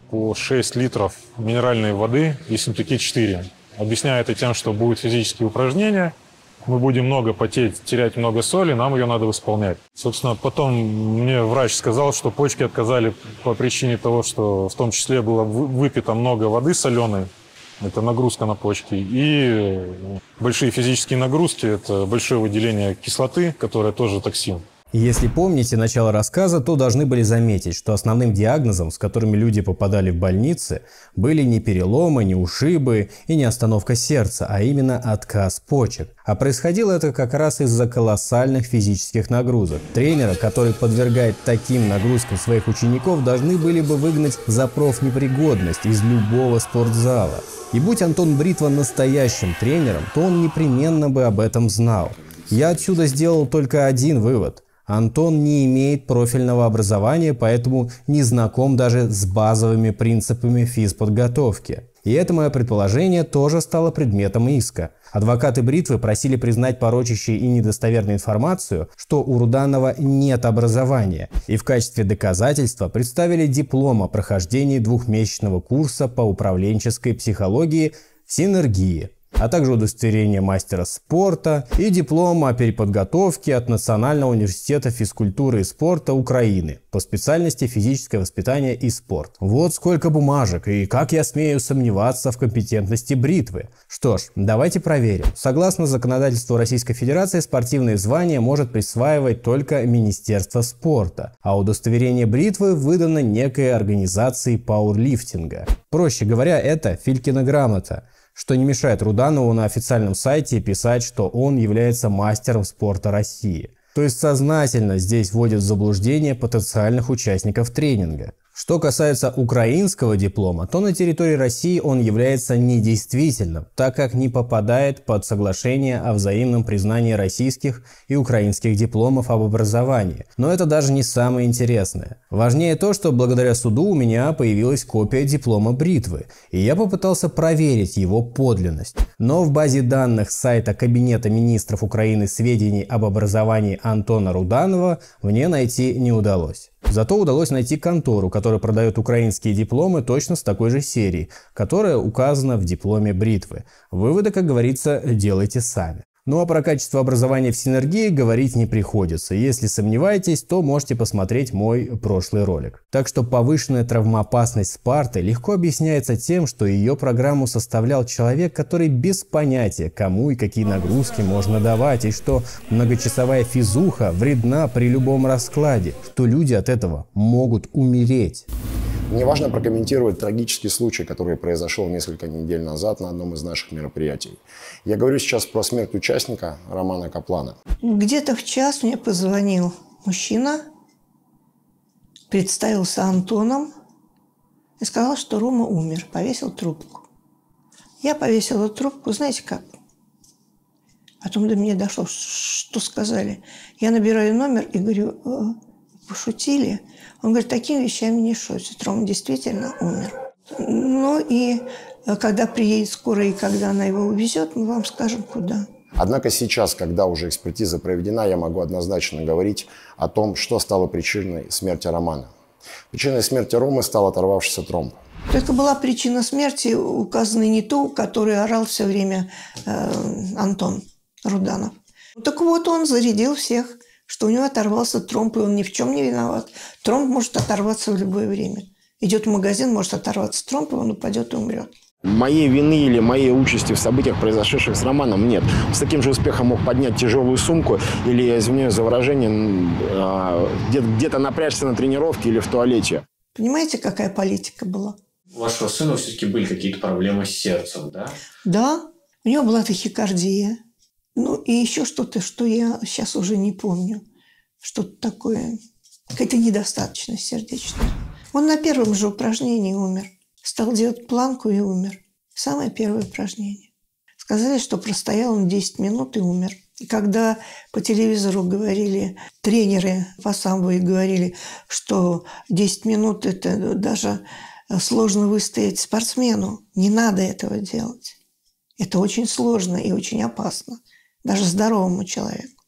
по шесть литров минеральной воды, если такие четыре. Объясняю это тем, что будут физические упражнения, мы будем много потеть, терять много соли, нам ее надо восполнять. Собственно, потом мне врач сказал, что почки отказали по причине того, что в том числе было выпито много воды соленой. Это нагрузка на почки. И большие физические нагрузки – это большое выделение кислоты, которая тоже токсин. Если помните начало рассказа, то должны были заметить, что основным диагнозом, с которыми люди попадали в больницы, были не переломы, не ушибы и не остановка сердца, а именно отказ почек. А происходило это как раз из-за колоссальных физических нагрузок. Тренера, который подвергает таким нагрузкам своих учеников, должны были бы выгнать за профнепригодность из любого спортзала. И будь Антон Бритва настоящим тренером, то он непременно бы об этом знал. Я отсюда сделал только один вывод. Антон не имеет профильного образования, поэтому не знаком даже с базовыми принципами физподготовки. И это мое предположение тоже стало предметом иска. Адвокаты Бритвы просили признать порочащей и недостоверную информацию, что у Руданова нет образования, и в качестве доказательства представили диплом о прохождении двухмесячного курса по управленческой психологии в Синергии, а также удостоверение мастера спорта и диплом о переподготовке от Национального университета физкультуры и спорта Украины по специальности физическое воспитание и спорт. Вот сколько бумажек, и как я смею сомневаться в компетентности Бритвы. Что ж, давайте проверим. Согласно законодательству Российской Федерации, спортивные звания может присваивать только Министерство спорта, а удостоверение Бритвы выдано некой организации пауэрлифтинга. Проще говоря, это Филькина грамота, что не мешает Руданову на официальном сайте писать, что он является мастером спорта России. То есть сознательно здесь вводят в заблуждение потенциальных участников тренинга. Что касается украинского диплома, то на территории России он является недействительным, так как не попадает под соглашение о взаимном признании российских и украинских дипломов об образовании. Но это даже не самое интересное. Важнее то, что благодаря суду у меня появилась копия диплома Бритвы, и я попытался проверить его подлинность. Но в базе данных сайта Кабинета министров Украины сведений об образовании Антона Руданова мне найти не удалось. Зато удалось найти контору, которая продает украинские дипломы точно с такой же серии, которая указана в дипломе Бритвы. Выводы, как говорится, делайте сами. Ну а про качество образования в Синергии говорить не приходится. Если сомневаетесь, то можете посмотреть мой прошлый ролик. Так что повышенная травмоопасность Спарты легко объясняется тем, что ее программу составлял человек, который без понятия, кому и какие нагрузки можно давать, и что многочасовая физуха вредна при любом раскладе, что люди от этого могут умереть. Мне важно прокомментировать трагический случай, который произошел несколько недель назад на одном из наших мероприятий. Я говорю сейчас про смерть участника Романа Каплана. Где-то в час мне позвонил мужчина, представился Антоном и сказал, что Рома умер, повесил трубку. Я повесила трубку, знаете как? Потом до меня дошло, что сказали. Я набираю номер и говорю... пошутили. Он говорит, такими вещами не шутят. Рома действительно умер. Ну и когда приедет скорая и когда она его увезет, мы вам скажем, куда. Однако сейчас, когда уже экспертиза проведена, я могу однозначно говорить о том, что стало причиной смерти Романа. Причиной смерти Ромы стал оторвавшийся тромб. Только была причина смерти указана не ту, которую орал все время э, Антон Руданов. Так вот, он зарядил всех, что у него оторвался тромб, и он ни в чем не виноват. Тромб может оторваться в любое время. Идет в магазин, может оторваться тромб, и он упадет и умрет. Моей вины или моей участи в событиях, произошедших с Романом, нет. С таким же успехом мог поднять тяжелую сумку или, я извиняюсь за выражение, где-то напрячься на тренировке или в туалете. Понимаете, какая политика была? У вашего сына все-таки были какие-то проблемы с сердцем, да? Да. У него была тахикардия. Ну, и еще что-то, что я сейчас уже не помню. Что-то такое. Какая-то недостаточность сердечная. Он на первом же упражнении умер. Стал делать планку и умер. Самое первое упражнение. Сказали, что простоял он десять минут и умер. И когда по телевизору говорили, тренеры по самбо и говорили, что десять минут – это даже сложно выстоять спортсмену, не надо этого делать. Это очень сложно и очень опасно, даже здоровому человеку.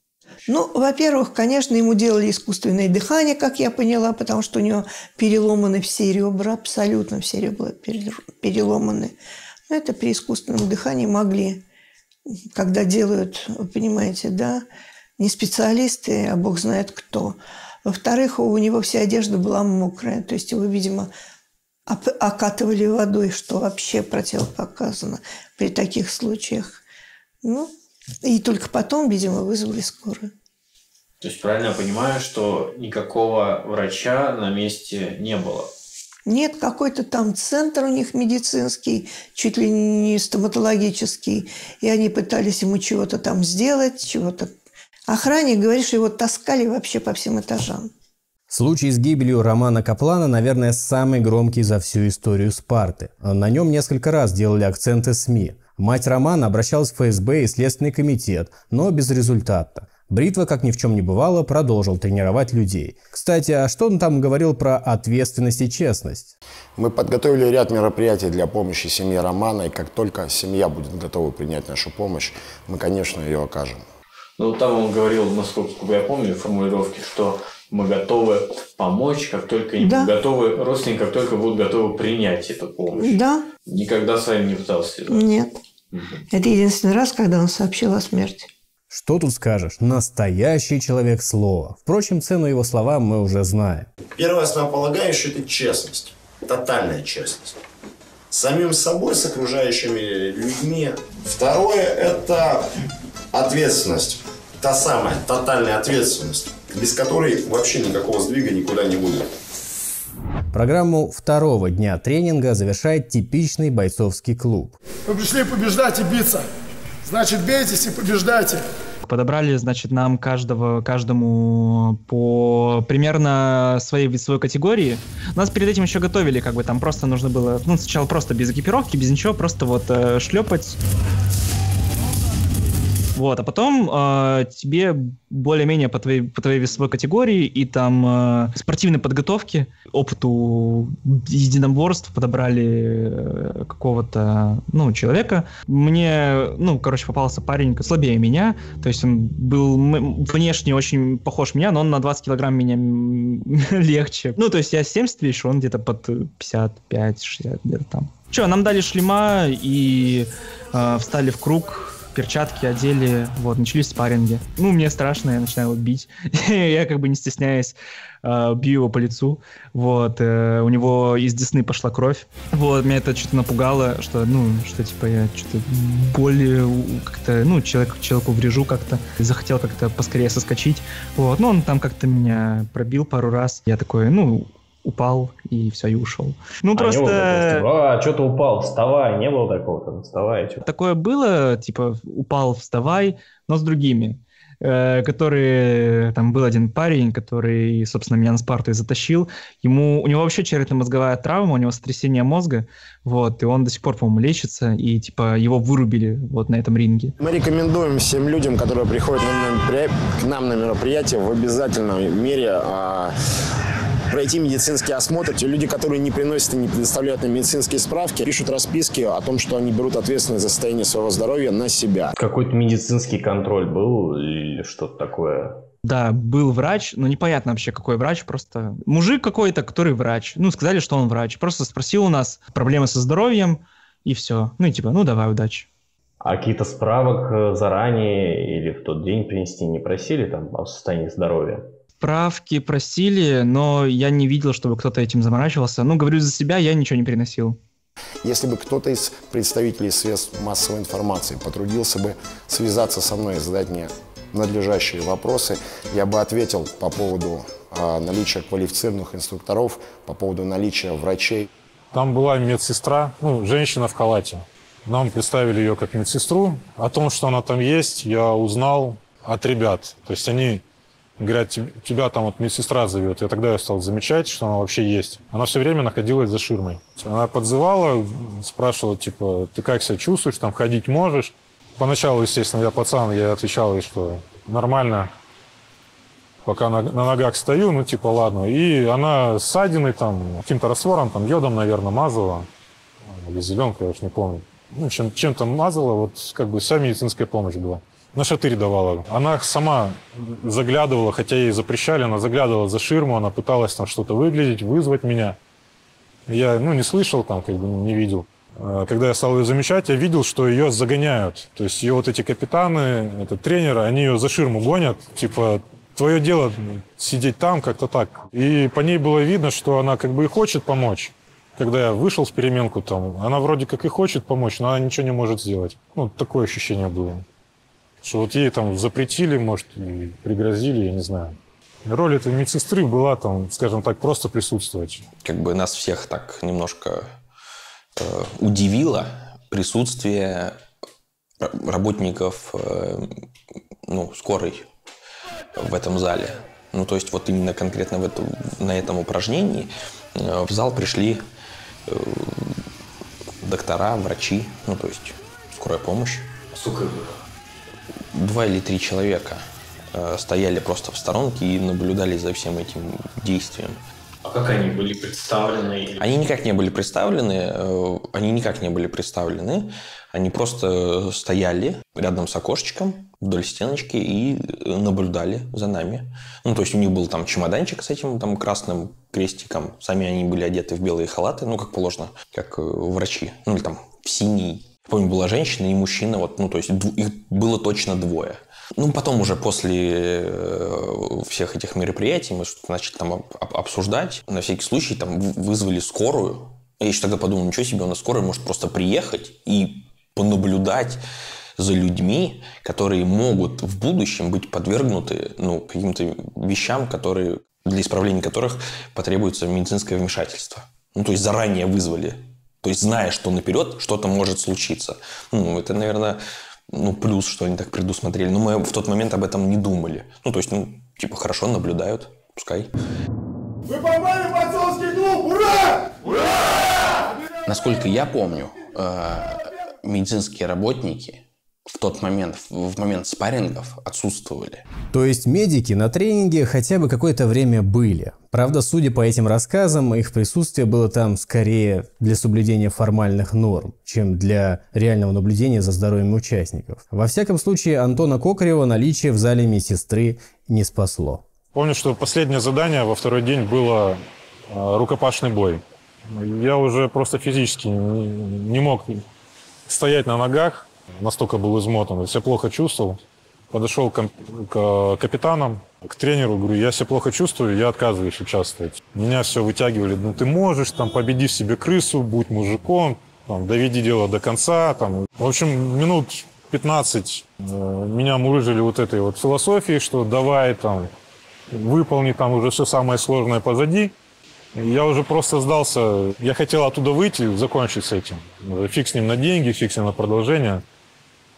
Ну, во-первых, конечно, ему делали искусственное дыхание, как я поняла, потому что у него переломаны все ребра, абсолютно все ребра переломаны. Но это при искусственном дыхании могли, когда делают, понимаете, да, не специалисты, а бог знает кто. Во-вторых, у него вся одежда была мокрая, то есть его, видимо, окатывали водой, что вообще противопоказано при таких случаях. Ну, и только потом, видимо, вызвали скорую. То есть правильно я понимаю, что никакого врача на месте не было? Нет, какой-то там центр у них медицинский, чуть ли не стоматологический, и они пытались ему чего-то там сделать, чего-то. Охранник, говоришь, его таскали вообще по всем этажам. Случай с гибелью Романа Каплана, наверное, самый громкий за всю историю Спарты. На нем несколько раз делали акценты СМИ. Мать Романа обращалась в эф эс бэ и Следственный комитет, но безрезультатно. Бритва, как ни в чем не бывало, продолжил тренировать людей. Кстати, а что он там говорил про ответственность и честность? Мы подготовили ряд мероприятий для помощи семье Романа, и как только семья будет готова принять нашу помощь, мы, конечно, ее окажем. Ну, там он говорил, насколько я помню, формулировки, что мы готовы помочь, как только не да. готовы, родственники, как только будут готовы принять эту помощь. Да. Никогда с вами не пытался делать. Нет. Угу. Это единственный раз, когда он сообщил о смерти. Что тут скажешь? Настоящий человек слова. Впрочем, цену его словам мы уже знаем. Первое основополагающее – это честность. Тотальная честность. С самим собой, с окружающими людьми. Второе – это ответственность. Та самая тотальная ответственность, без которой вообще никакого сдвига никуда не будет. Программу второго дня тренинга завершает типичный бойцовский клуб. Мы пришли побеждать и биться. Значит, бейтесь и побеждайте. Подобрали, значит, нам каждого, каждому по примерно своей, своей категории. Нас перед этим еще готовили, как бы там просто нужно было, ну, сначала просто без экипировки, без ничего, просто вот э, шлепать. Вот, а потом э, тебе более-менее по твоей, по твоей весовой категории и там э, спортивной подготовке, опыту единоборств подобрали э, какого-то, ну, человека. Мне, ну, короче, попался парень слабее меня, то есть он был внешне очень похож на меня, но он на двадцать килограмм меня легче. Ну, то есть я семьдесят вещь, он где-то под пятьдесят пять шестьдесят, где-то там. Че, нам дали шлема и э, встали в круг. Перчатки одели, вот, начались спарринги. Ну, мне страшно, я начинаю его бить. Я, как бы не стесняясь, бью его по лицу. Вот, у него из десны пошла кровь. Вот, меня это что-то напугало, что, ну, что, типа, я что-то более как-то, ну, человек, человеку врежу как-то. Захотел как-то поскорее соскочить. Вот, ну, он там как-то меня пробил пару раз. Я такой, ну, упал, и все, и ушел. Ну, а просто... А, что ты упал, вставай, не было такого, там, вставай. Что-то. Такое было, типа, упал, вставай, но с другими, э, которые... Там был один парень, который, собственно, меня на Спарту и затащил. Ему... У него вообще черепно-мозговая травма, у него сотрясение мозга, вот, и он до сих пор, по-моему, лечится, и, типа, его вырубили вот на этом ринге. Мы рекомендуем всем людям, которые приходят на меропри... к нам на мероприятие, в обязательной мере... А... пройти медицинский осмотр. Те люди, которые не приносят и не предоставляют на медицинские справки, пишут расписки о том, что они берут ответственность за состояние своего здоровья на себя. Какой-то медицинский контроль был или что-то такое? Да, был врач, но непонятно вообще, какой врач, просто мужик какой-то, который врач. Ну, сказали, что он врач. Просто спросил у нас проблемы со здоровьем, и все. Ну, и типа, ну, давай, удачи. А какие-то справок заранее или в тот день принести не просили там о состоянии здоровья? Справки просили, но я не видел, чтобы кто-то этим заморачивался. Ну, говорю за себя, я ничего не переносил. Если бы кто-то из представителей средств массовой информации потрудился бы связаться со мной и задать мне надлежащие вопросы, я бы ответил по поводу э, наличия квалифицированных инструкторов, по поводу наличия врачей. Там была медсестра, ну, женщина в халате. Нам представили ее как медсестру. О том, что она там есть, я узнал от ребят. То есть они... Говорят, тебя там вот медсестра зовет. Я тогда стал замечать, что она вообще есть. Она все время находилась за ширмой. Она подзывала, спрашивала, типа, ты как себя чувствуешь, там ходить можешь? Поначалу, естественно, я пацан, я отвечал, что нормально, пока на, на ногах стою, ну типа ладно. И она ссадиной там, каким-то раствором, там йодом, наверное, мазала, или зеленкой, я уж не помню. Ну, чем, чем-то мазала, вот как бы вся медицинская помощь была. На шатырь давала. Она сама заглядывала, хотя ей запрещали, она заглядывала за ширму, она пыталась там что-то выглядеть, вызвать меня. Я, ну, не слышал там, как бы не видел. Когда я стал ее замечать, я видел, что ее загоняют. То есть ее вот эти капитаны, это тренеры, они ее за ширму гонят. Типа, твое дело сидеть там, как-то так. И по ней было видно, что она как бы и хочет помочь. Когда я вышел в переменку там, она вроде как и хочет помочь, но она ничего не может сделать. Ну, такое ощущение было. Что вот ей там запретили, может, и пригрозили, я не знаю. Роль этой медсестры была там, скажем так, просто присутствовать. Как бы нас всех так немножко э, удивило присутствие работников э, ну, скорой в этом зале. Ну, то есть вот именно конкретно в эту, на этом упражнении э, в зал пришли э, доктора, врачи, ну, то есть скорая помощь. Сколько их было? Два или три человека э, стояли просто в сторонке и наблюдали за всем этим действием. А как они были представлены? Они никак не были представлены. Э, они никак не были представлены. Они просто стояли рядом с окошечком вдоль стеночки и наблюдали за нами. Ну, то есть у них был там чемоданчик с этим там красным крестиком. Сами они были одеты в белые халаты, ну, как положено, как э, врачи. Ну, или там в синий. Помню, была женщина и мужчина, вот, ну, то есть их было точно двое. Ну, потом уже после всех этих мероприятий мы что-то начали там обсуждать. На всякий случай там вызвали скорую. Я еще тогда подумал, ничего себе, у нас скорая может просто приехать и понаблюдать за людьми, которые могут в будущем быть подвергнуты, ну, каким-то вещам, которые, для исправления которых потребуется медицинское вмешательство. Ну, то есть заранее вызвали. То есть, зная, что наперед что-то может случиться. Ну, это, наверное, ну, плюс, что они так предусмотрели. Но мы в тот момент об этом не думали. Ну, то есть, ну, типа, хорошо, наблюдают, пускай. Вы поймали бойцовский клуб! Ура! Ура! Насколько я помню, медицинские работники в тот момент, в момент спаррингов, отсутствовали. То есть медики на тренинге хотя бы какое-то время были. Правда, судя по этим рассказам, их присутствие было там скорее для соблюдения формальных норм, чем для реального наблюдения за здоровьем участников. Во всяком случае, Антона Кокарева наличие в зале медсестры не спасло. Помню, что последнее задание во второй день было рукопашный бой. Я уже просто физически не мог стоять на ногах. Настолько был измотан, я себя плохо чувствовал. Подошел к, к капитанам, к тренеру, говорю, я себя плохо чувствую, я отказываюсь участвовать. Меня все вытягивали, ну ты можешь, там, победи в себе крысу, будь мужиком, там, доведи дело до конца. Там. В общем, минут пятнадцать э, меня мурыжили вот этой вот философией, что давай, там, выполни, там уже все самое сложное позади. Я уже просто сдался, я хотел оттуда выйти, закончить с этим. Фиг с ним на деньги, фиг с ним на продолжение.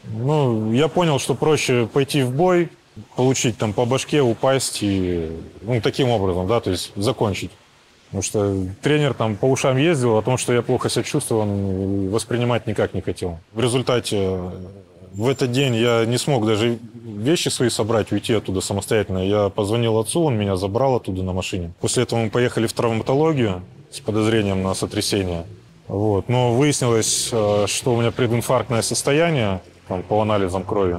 Ну, я понял, что проще пойти в бой, получить там по башке, упасть и, ну, таким образом, да, то есть закончить. Потому что тренер там по ушам ездил, о том, что я плохо себя чувствовал, он воспринимать никак не хотел. В результате в этот день я не смог даже вещи свои собрать, уйти оттуда самостоятельно. Я позвонил отцу, он меня забрал оттуда на машине. После этого мы поехали в травматологию с подозрением на сотрясение. Вот. Но выяснилось, что у меня прединфарктное состояние. Там, по анализам крови.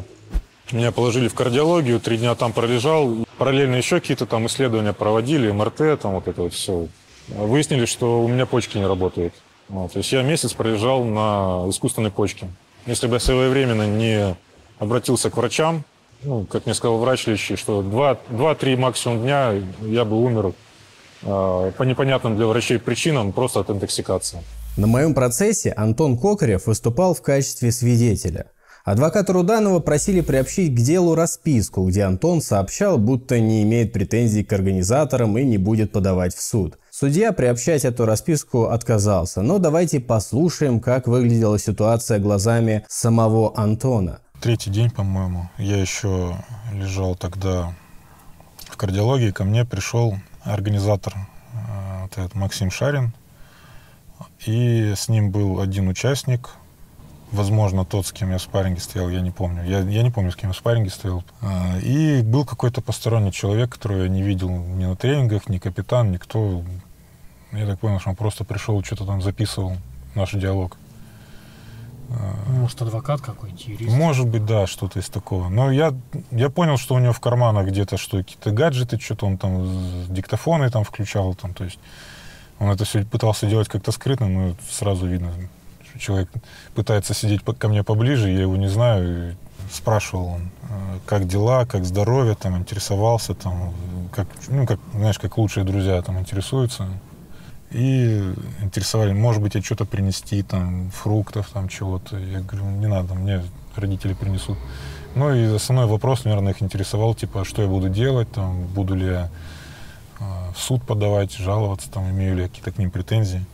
Меня положили в кардиологию, три дня там пролежал. Параллельно еще какие-то там исследования проводили, эм эр тэ, там вот это вот все. Выяснили, что у меня почки не работают. Вот. То есть я месяц пролежал на искусственной почке. Если бы я своевременно не обратился к врачам, ну, как мне сказал врач лечащий, что два-три максимум дня я бы умер э, по непонятным для врачей причинам, просто от интоксикации. На моем процессе Антон Кокарев выступал в качестве свидетеля. Адвоката Руданова просили приобщить к делу расписку, где Антон сообщал, будто не имеет претензий к организаторам и не будет подавать в суд. Судья приобщать эту расписку отказался, но давайте послушаем, как выглядела ситуация глазами самого Антона. Третий день, по-моему, я еще лежал тогда в кардиологии, ко мне пришел организатор, этот Максим Шарин, и с ним был один участник, возможно, тот, с кем я в спарринге стоял, я не помню. Я, я не помню, с кем я в спарринге стоял. И был какой-то посторонний человек, которого я не видел ни на тренингах, ни капитан, никто. Я так понял, что он просто пришел, что-то там записывал, наш диалог. Может, адвокат какой-нибудь, юрист? Может быть, да, что-то из такого. Но я, я понял, что у него в карманах где-то что, какие-то гаджеты, что-то он там диктофоны там включал. Там, то есть он это все пытался делать как-то скрытно, но сразу видно, что человек пытается сидеть ко мне поближе, я его не знаю. Спрашивал он, как дела, как здоровье, там, интересовался, там, как, ну, как, знаешь, как лучшие друзья там интересуются. И интересовали, может быть, я что-то принести, там, фруктов, там, чего-то. Я говорю, не надо, мне родители принесут. Ну и основной вопрос, наверное, их интересовал, типа, что я буду делать, там, буду ли я в суд подавать, жаловаться, там, имею ли я какие-то к ним претензии.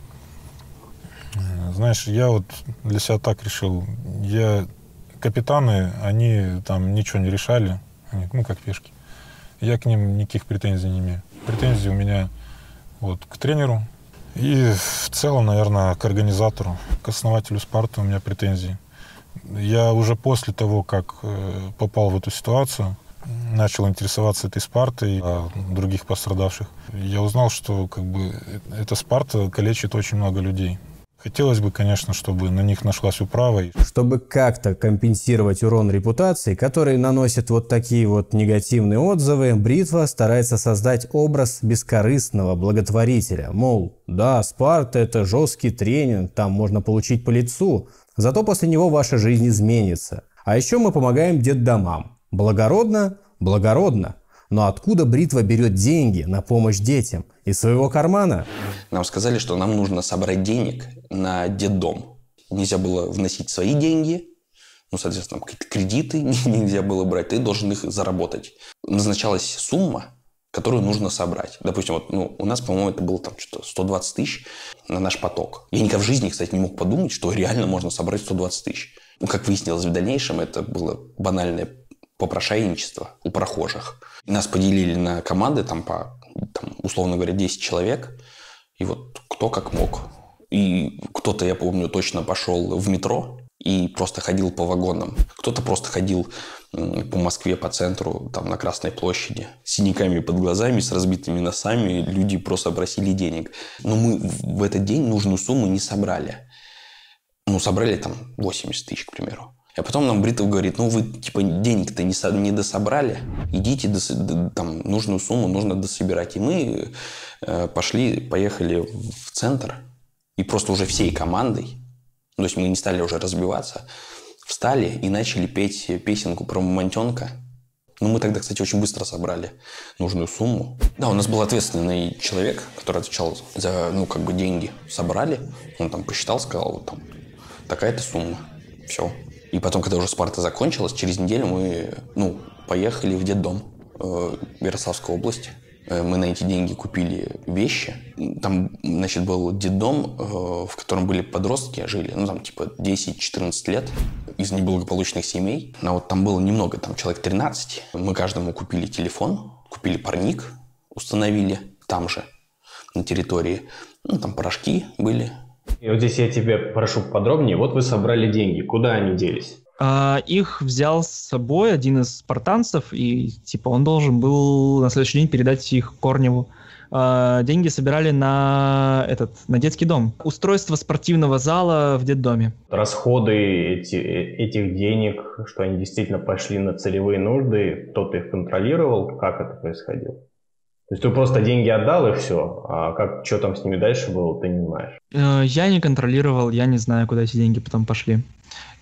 Знаешь, я вот для себя так решил. Я, капитаны, они там ничего не решали, они, ну, как пешки. Я к ним никаких претензий не имею. Претензии у меня вот к тренеру. И в целом, наверное, к организатору, к основателю «Спарта» у меня претензии. Я уже после того, как попал в эту ситуацию, начал интересоваться этой «Спартой», о других пострадавших. Я узнал, что как бы эта «Спарта» калечит очень много людей. Хотелось бы, конечно, чтобы на них нашлась управа. Чтобы как-то компенсировать урон репутации, который наносит вот такие вот негативные отзывы, Бритва старается создать образ бескорыстного благотворителя. Мол, да, Спарта – это жесткий тренинг, там можно получить по лицу, зато после него ваша жизнь изменится. А еще мы помогаем детдомам. Благородно? Благородно. Но откуда Бритва берет деньги на помощь детям? Из своего кармана? Нам сказали, что нам нужно собрать денег на детдом. Нельзя было вносить свои деньги, ну, соответственно, какие-то кредиты нельзя было брать, ты должен их заработать. Назначалась сумма, которую нужно собрать. Допустим, вот, ну, у нас, по-моему, это было там что-то сто двадцать тысяч на наш поток. Я никогда в жизни, кстати, не мог подумать, что реально можно собрать сто двадцать тысяч. Ну, как выяснилось в дальнейшем, это было банальное попрошайничество у прохожих. И нас поделили на команды, там, по, там, условно говоря, десять человек. И вот кто как мог. И кто-то, я помню, точно пошел в метро и просто ходил по вагонам. Кто-то просто ходил по Москве, по центру, там, на Красной площади. С синяками под глазами, с разбитыми носами. Люди просто просили денег. Но мы в этот день нужную сумму не собрали. Ну, собрали там восемьдесят тысяч, к примеру. А потом нам Бритва говорит, ну вы типа денег-то не, со, не дособрали, идите, дос, там нужную сумму нужно дособирать. И мы э, пошли, поехали в центр, и просто уже всей командой, то есть мы не стали уже разбиваться, встали и начали петь песенку про мамонтенка. Ну мы тогда, кстати, очень быстро собрали нужную сумму. Да, у нас был ответственный человек, который отвечал за, ну как бы деньги собрали, он там посчитал, сказал, вот там такая-то сумма, все. И потом, когда уже «Спарта» закончилась, через неделю мы, ну, поехали в детдом э, Ярославской области. Э, мы на эти деньги купили вещи. Там, значит, был детдом, э, в котором были подростки, жили, ну, там, типа, десять-четырнадцать лет, из неблагополучных семей. Но вот там было немного, там, человек тринадцать. Мы каждому купили телефон, купили парник, установили там же, на территории. Ну, там порошки были. И вот здесь я тебя прошу подробнее. Вот вы собрали деньги. Куда они делись? А, их взял с собой один из спартанцев, и типа он должен был на следующий день передать их Корневу. А, деньги собирали на, этот, на детский дом. Устройство спортивного зала в детдоме. Расходы эти, этих денег, что они действительно пошли на целевые нужды, кто-то их контролировал, как это происходило? То есть ты просто деньги отдал и все, а как, что там с ними дальше было, ты не знаешь. Я не контролировал, я не знаю, куда эти деньги потом пошли.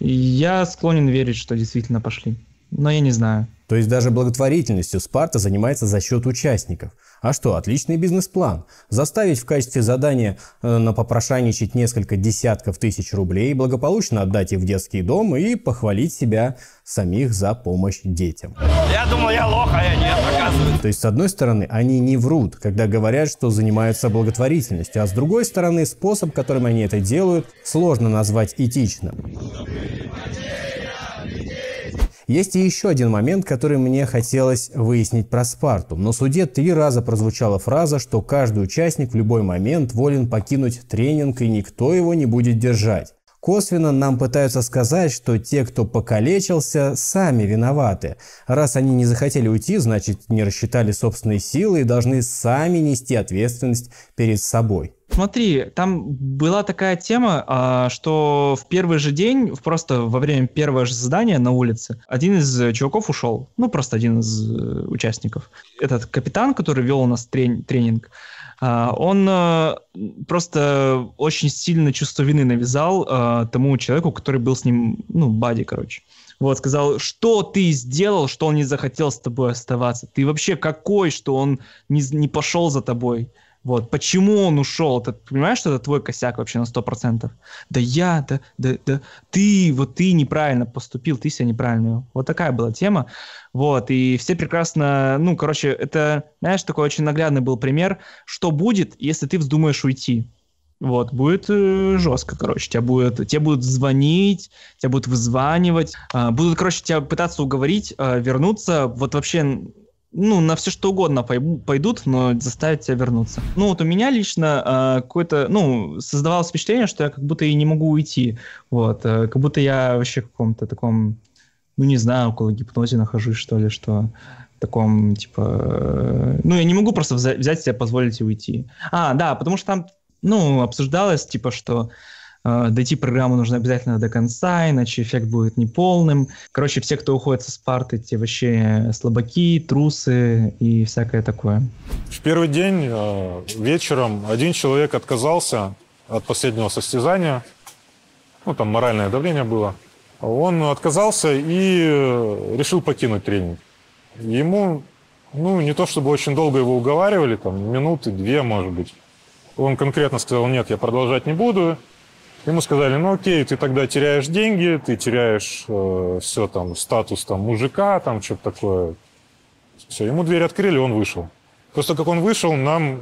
Я склонен верить, что действительно пошли, но я не знаю. То есть даже благотворительностью «Спарта» занимается за счет участников. А что, отличный бизнес-план. Заставить в качестве задания э, напопрошайничать несколько десятков тысяч рублей, благополучно отдать их в детский дом и похвалить себя самих за помощь детям. Я думал, я лох, а я нет, оказывается. То есть, с одной стороны, они не врут, когда говорят, что занимаются благотворительностью, а с другой стороны, способ, которым они это делают, сложно назвать этичным. Есть и еще один момент, который мне хотелось выяснить про «Спарту». На суде три раза прозвучала фраза, что каждый участник в любой момент волен покинуть тренинг и никто его не будет держать. Косвенно нам пытаются сказать, что те, кто покалечился, сами виноваты. Раз они не захотели уйти, значит, не рассчитали собственные силы и должны сами нести ответственность перед собой. Смотри, там была такая тема, что в первый же день, просто во время первого же задания на улице, один из чуваков ушел. Ну, просто один из участников. Этот капитан, который вел у нас тренинг, он просто очень сильно чувство вины навязал тому человеку, который был с ним, ну, бадди, короче. Вот, сказал, что ты сделал, что он не захотел с тобой оставаться? Ты вообще какой, что он не, не пошел за тобой? Вот, почему он ушел? Ты понимаешь, что это твой косяк вообще на сто процентов? Да я, да, да, да, ты, вот ты неправильно поступил, ты себя неправильно вел. Вот такая была тема. Вот, и все прекрасно, ну, короче, это, знаешь, такой очень наглядный был пример, что будет, если ты вздумаешь уйти. Вот, будет э, жестко, короче, тебя будет, тебе будут звонить, тебя будут вызванивать, э, будут, короче, тебя пытаться уговорить, э, вернуться, вот вообще... Ну, на все что угодно пойдут, но заставят тебя вернуться. Ну, вот у меня лично э, какое-то, ну, создавалось впечатление, что я как будто и не могу уйти. Вот, э, как будто я вообще в каком-то таком, ну, не знаю, около гипноза нахожусь, что ли, что... таком, типа... Э, ну, я не могу просто взять, взять себя, позволить и уйти. А, да, потому что там, ну, обсуждалось, типа, что... Дойти программу нужно обязательно до конца, иначе эффект будет неполным. Короче, все, кто уходит со Спарты, те вообще слабаки, трусы и всякое такое. В первый день вечером один человек отказался от последнего состязания. Ну, там моральное давление было. Он отказался и решил покинуть тренинг. Ему, ну, не то чтобы очень долго его уговаривали, там, минуты, две, может быть. Он конкретно сказал, нет, я продолжать не буду. Ему сказали, ну окей, ты тогда теряешь деньги, ты теряешь э, все там, статус там, мужика, там что-то такое. Все, ему дверь открыли, он вышел. После того, как он вышел, нам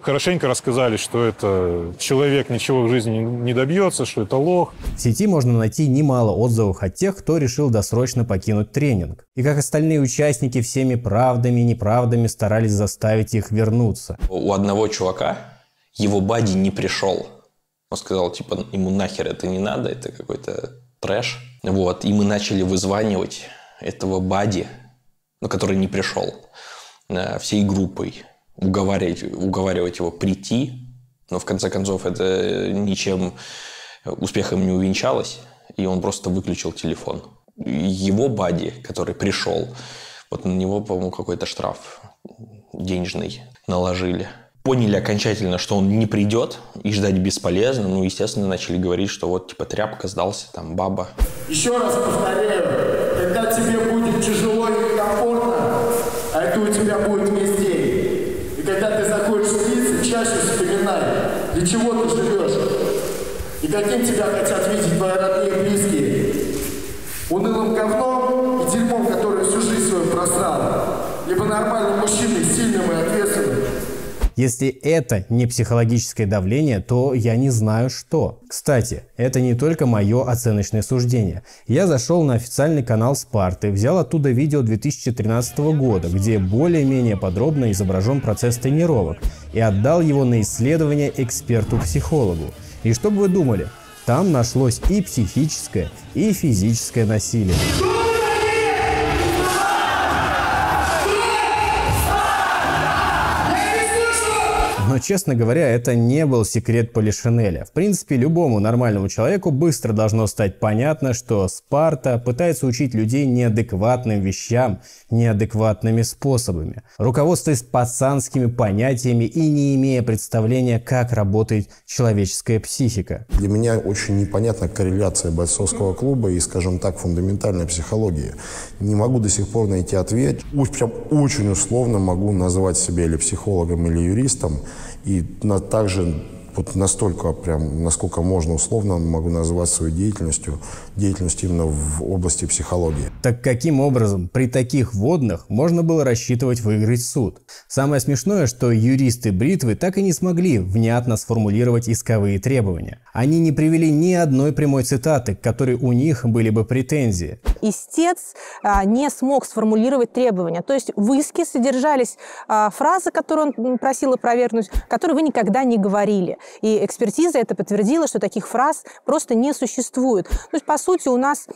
хорошенько рассказали, что это человек ничего в жизни не добьется, что это лох. В сети можно найти немало отзывов от тех, кто решил досрочно покинуть тренинг. И как остальные участники всеми правдами и неправдами старались заставить их вернуться. У одного чувака его бадди не пришел. Он сказал, типа, ему нахер это не надо, это какой-то трэш. Вот, и мы начали вызванивать этого бадди, ну, который не пришел, всей группой, уговаривать, уговаривать его прийти, но в конце концов это ничем успехом не увенчалось, и он просто выключил телефон. Его бадди, который пришел, вот на него, по-моему, какой-то штраф денежный наложили. Поняли окончательно, что он не придет, и ждать бесполезно. Ну, естественно, начали говорить, что вот, типа, тряпка, сдался, там, баба. Еще раз повторяю, когда тебе будет тяжело и некомфортно, а это у тебя будет везде. И когда ты заходишь в лицо, чаще вспоминай, для чего ты живешь, и каким тебя хотят видеть твои родные и близкие. Унылым говном и дерьмом, которое всю жизнь свою просрало, либо нормальным мужчиной, сильным и ответственным. Если это не психологическое давление, то я не знаю что. Кстати, это не только мое оценочное суждение. Я зашел на официальный канал Спарты, взял оттуда видео две тысячи тринадцатого года, где более-менее подробно изображен процесс тренировок, и отдал его на исследование эксперту-психологу. И что бы вы думали? Там нашлось и психическое, и физическое насилие. Но, честно говоря, это не был секрет Полишинеля. В принципе, любому нормальному человеку быстро должно стать понятно, что Спарта пытается учить людей неадекватным вещам, неадекватными способами, руководствуясь пацанскими понятиями и не имея представления, как работает человеческая психика. Для меня очень непонятна корреляция бойцовского клуба и, скажем так, фундаментальной психологии. Не могу до сих пор найти ответ. Прям очень условно могу назвать себя или психологом, или юристом. И на, также вот настолько, прям, насколько можно условно, могу назвать свою деятельностью, деятельность именно в области психологии. Так каким образом при таких вводных можно было рассчитывать выиграть суд? Самое смешное, что юристы Бритвы так и не смогли внятно сформулировать исковые требования. Они не привели ни одной прямой цитаты, к которой у них были бы претензии. Истец а, не смог сформулировать требования. То есть в иске содержались а, фразы, которые он просил опровергнуть, которые вы никогда не говорили. И экспертиза это подтвердила, что таких фраз просто не существует. То есть, по сути, у нас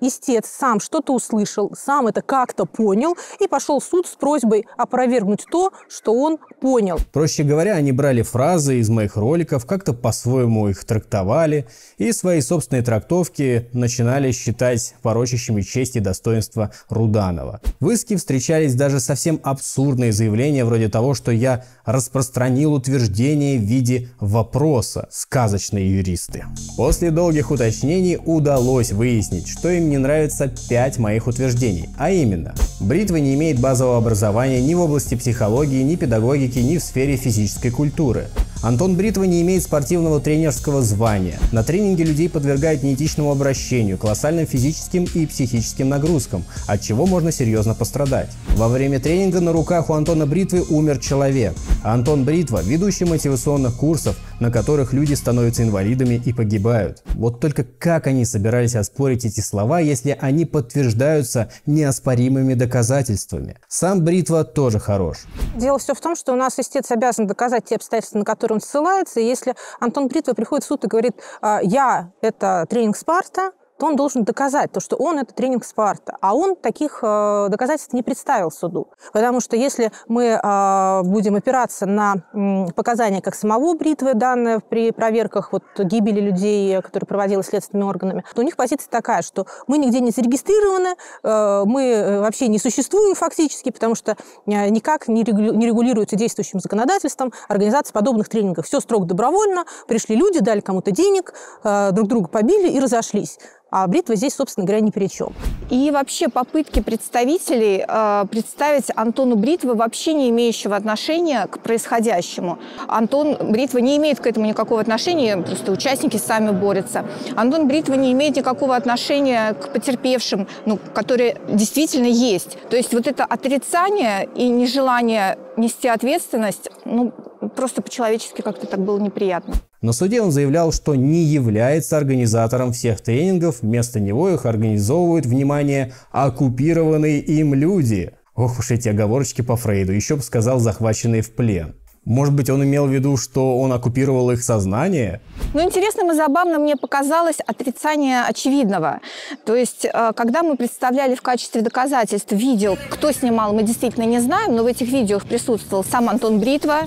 истец сам что-то услышал, сам это как-то понял и пошел в суд с просьбой опровергнуть то, что он понял. Проще говоря, они брали фразы из моих роликов, как-то по-своему их трактовали и свои собственные трактовки начинали считать порочащими честь и достоинство Руданова. В иске встречались даже совсем абсурдные заявления вроде того, что я распространил утверждение в виде вопроса, сказочные юристы. После долгих уточнений удалось выяснить, что им не нравится пять моих утверждений, а именно: Бритва не имеет базового образования ни в области психологии, ни педагогики, ни в сфере физической культуры. Антон Бритва не имеет спортивного тренерского звания. На тренинге людей подвергает неэтичному обращению, колоссальным физическим и психическим нагрузкам, от чего можно серьезно пострадать. Во время тренинга на руках у Антона Бритвы умер человек. Антон Бритва – ведущий мотивационных курсов, на которых люди становятся инвалидами и погибают. Вот только как они собирались оспорить эти слова, если они подтверждаются неоспоримыми доказательствами? Сам Бритва тоже хорош. Дело все в том, что у нас истец обязан доказать те обстоятельства, на которые он ссылается, и если Антон Бритва приходит в суд и говорит, я это тренинг Спарта, то он должен доказать то, что он это тренинг Спарта. А он таких э, доказательств не представил суду. Потому что если мы э, будем опираться на э, показания как самого Бритвы, данные при проверках вот, гибели людей, которые проводились следственными органами, то у них позиция такая, что мы нигде не зарегистрированы, э, мы вообще не существуем фактически, потому что никак не регулируется действующим законодательством организация подобных тренингов. Все строго добровольно, пришли люди, дали кому-то денег, э, друг друга побили и разошлись. А Бритва здесь, собственно говоря, ни при чем. И вообще попытки представителей э, представить Антону Бритву вообще не имеющего отношения к происходящему. Антон Бритва не имеет к этому никакого отношения, просто участники сами борются. Антон Бритва не имеет никакого отношения к потерпевшим, ну, которые действительно есть. То есть вот это отрицание и нежелание нести ответственность, ну, просто по-человечески как-то так было неприятно. На суде он заявлял, что не является организатором всех тренингов, вместо него их организовывают, внимание, оккупированные им люди. Ох уж эти оговорочки по Фрейду, еще бы сказал захваченные в плен. Может быть, он имел в виду, что он оккупировал их сознание? Ну, интересным и забавным мне показалось отрицание очевидного. То есть, когда мы представляли в качестве доказательств видео, кто снимал, мы действительно не знаем, но в этих видео присутствовал сам Антон Бритва,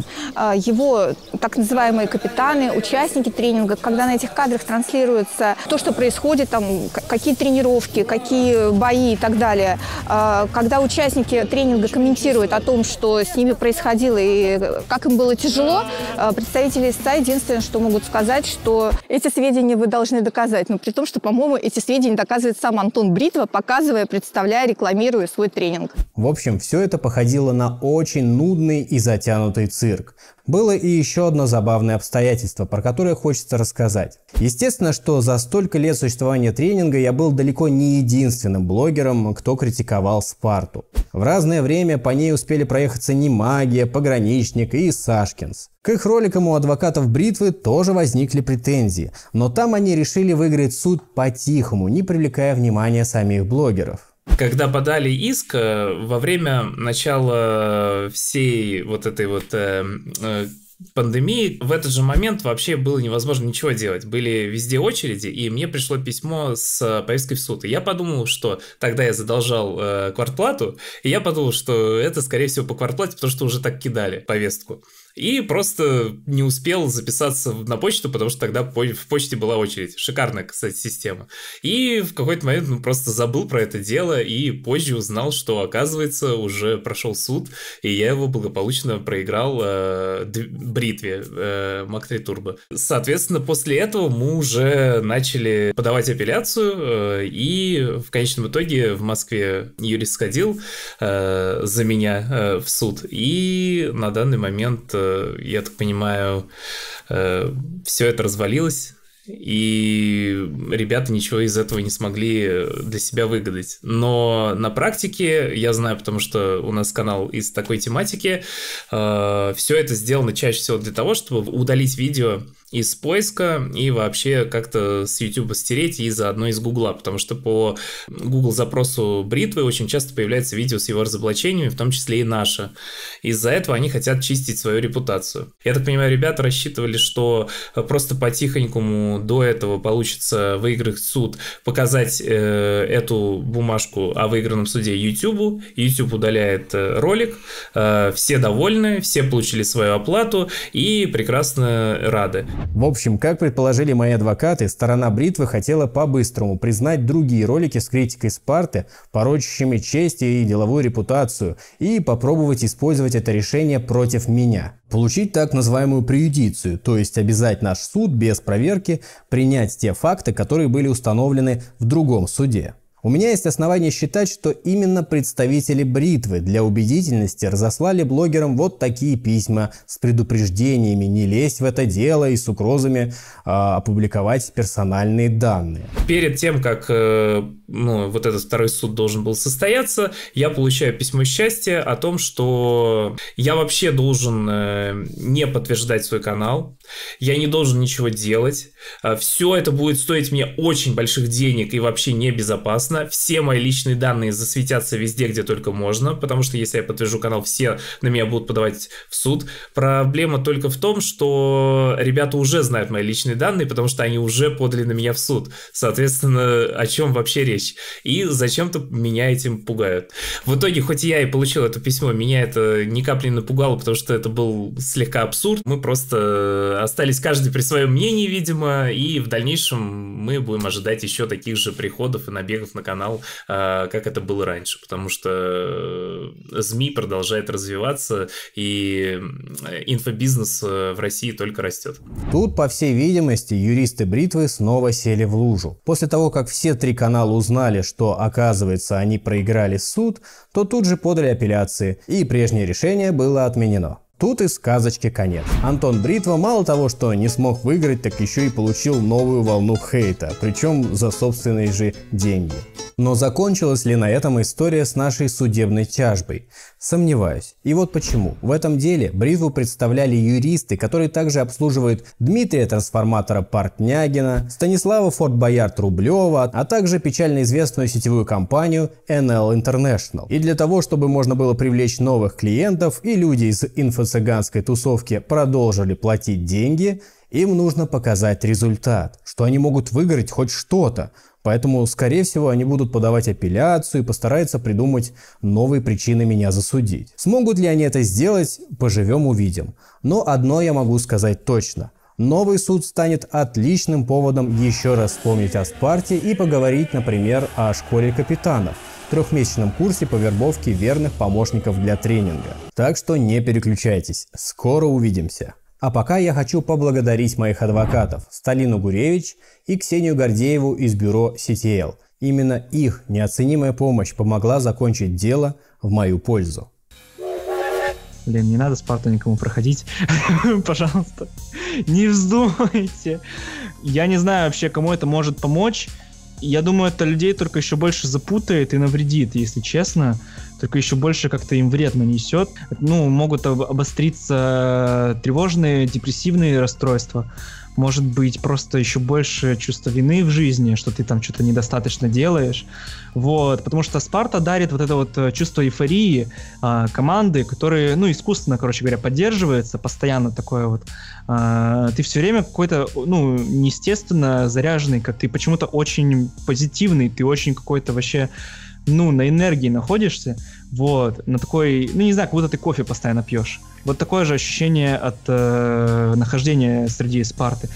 его так называемые капитаны, участники тренинга. Когда на этих кадрах транслируется то, что происходит, там, какие тренировки, какие бои и так далее. Когда участники тренинга комментируют о том, что с ними происходило и как было тяжело, представители истца единственное, что могут сказать, что эти сведения вы должны доказать. Но при том, что, по-моему, эти сведения доказывает сам Антон Бритва, показывая, представляя, рекламируя свой тренинг. В общем, все это походило на очень нудный и затянутый цирк. Было и еще одно забавное обстоятельство, про которое хочется рассказать. Естественно, что за столько лет существования тренинга я был далеко не единственным блогером, кто критиковал Спарту. В разное время по ней успели проехаться Немагия, Пограничник и Сашкинс. К их роликам у адвокатов Бритвы тоже возникли претензии, но там они решили выиграть суд по-тихому, не привлекая внимания самих блогеров. Когда подали иск, во время начала всей вот этой вот э, э, пандемии, в этот же момент вообще было невозможно ничего делать. Были везде очереди, и мне пришло письмо с повесткой в суд. И я подумал, что тогда я задолжал э, квартплату, и я подумал, что это, скорее всего, по квартплате, потому что уже так кидали повестку. И просто не успел записаться на почту, потому что тогда в почте была очередь. Шикарная, кстати, система. И в какой-то момент он просто забыл про это дело и позже узнал, что, оказывается, уже прошел суд, и я его благополучно проиграл э, Бритве э, Мак три Turbo. Соответственно, после этого мы уже начали подавать апелляцию, э, и в конечном итоге в Москве юрист сходил э, за меня э, в суд. И на данный момент... Э, я так понимаю, все это развалилось, и ребята ничего из этого не смогли для себя выгадать. Но на практике, я знаю, потому что у нас канал из такой тематики, все это сделано чаще всего для того, чтобы удалить видео из поиска и вообще как-то с YouTube стереть и заодно из Гугла, потому что по Google запросу Бритвы очень часто появляется видео с его разоблачениями, в том числе и наше. Из-за этого они хотят чистить свою репутацию. Я так понимаю, ребята рассчитывали, что просто потихонькому до этого получится выиграть суд, показать э, эту бумажку о выигранном суде YouTube, YouTube удаляет ролик, э, все довольны, все получили свою оплату и прекрасно рады. В общем, как предположили мои адвокаты, сторона Бритвы хотела по-быстрому признать другие ролики с критикой Спарты, порочащими честь и деловую репутацию, и попробовать использовать это решение против меня. Получить так называемую преюдицию, то есть обязать наш суд без проверки принять те факты, которые были установлены в другом суде. У меня есть основания считать, что именно представители Бритвы для убедительности разослали блогерам вот такие письма с предупреждениями не лезть в это дело и с угрозами а, опубликовать персональные данные. Перед тем, как э, ну, вот этот второй суд должен был состояться, я получаю письмо счастья о том, что я вообще должен э, не подтверждать свой канал, я не должен ничего делать, э, все это будет стоить мне очень больших денег и вообще небезопасно. Все мои личные данные засветятся везде, где только можно, потому что если я подтвержу канал, все на меня будут подавать в суд. Проблема только в том, что ребята уже знают мои личные данные, потому что они уже подали на меня в суд. Соответственно, о чем вообще речь? И зачем-то меня этим пугают. В итоге, хоть я и получил это письмо, меня это ни капли не напугало, потому что это был слегка абсурд. Мы просто остались каждый при своем мнении, видимо, и в дальнейшем мы будем ожидать еще таких же приходов и набегов на канал, как это было раньше, потому что СМИ продолжает развиваться и инфобизнес в России только растет. Тут, по всей видимости, юристы Бритвы снова сели в лужу. После того, как все три канала узнали, что, оказывается, они проиграли суд, то тут же подали апелляции, и прежнее решение было отменено. Тут и сказочки конец. Антон Бритва мало того, что не смог выиграть, так еще и получил новую волну хейта, причем за собственные же деньги. Но закончилась ли на этом история с нашей судебной тяжбой? Сомневаюсь. И вот почему. В этом деле Бритву представляли юристы, которые также обслуживают Дмитрия Трансформатора Портнягина, Станислава Форт-Боярд Рублева, а также печально известную сетевую компанию эн эл интернешнл. И для того, чтобы можно было привлечь новых клиентов, и люди из инфо-цыганской тусовки продолжили платить деньги, им нужно показать результат, что они могут выиграть хоть что-то. Поэтому, скорее всего, они будут подавать апелляцию и постараются придумать новые причины меня засудить. Смогут ли они это сделать, поживем увидим. Но одно я могу сказать точно. Новый суд станет отличным поводом еще раз вспомнить о Спарте и поговорить, например, о школе капитанов, трехмесячном курсе по вербовке верных помощников для тренинга. Так что не переключайтесь, скоро увидимся. А пока я хочу поблагодарить моих адвокатов Сталину Гуревич и Ксению Гордееву из бюро си ти эл. Именно их неоценимая помощь помогла закончить дело в мою пользу. Блин, не надо Спарту никому проходить. Пожалуйста, не вздумайте. Я не знаю вообще, кому это может помочь. Я думаю, это людей только еще больше запутает и навредит, если честно. Только еще больше как-то им вред нанесет. Ну, могут обостриться тревожные, депрессивные расстройства. Может быть, просто еще больше чувство вины в жизни, что ты там что-то недостаточно делаешь. Вот, потому что Спарта дарит вот это вот чувство эйфории а, команды, которые, ну, искусственно, короче говоря, поддерживается постоянно такое вот. А, ты все время какой-то, ну, неестественно заряженный, как ты почему-то очень позитивный, ты очень какой-то вообще... ну, на энергии находишься, вот, на такой, ну, не знаю, как будто ты кофе постоянно пьешь. Вот такое же ощущение от э, нахождения среди Спарты.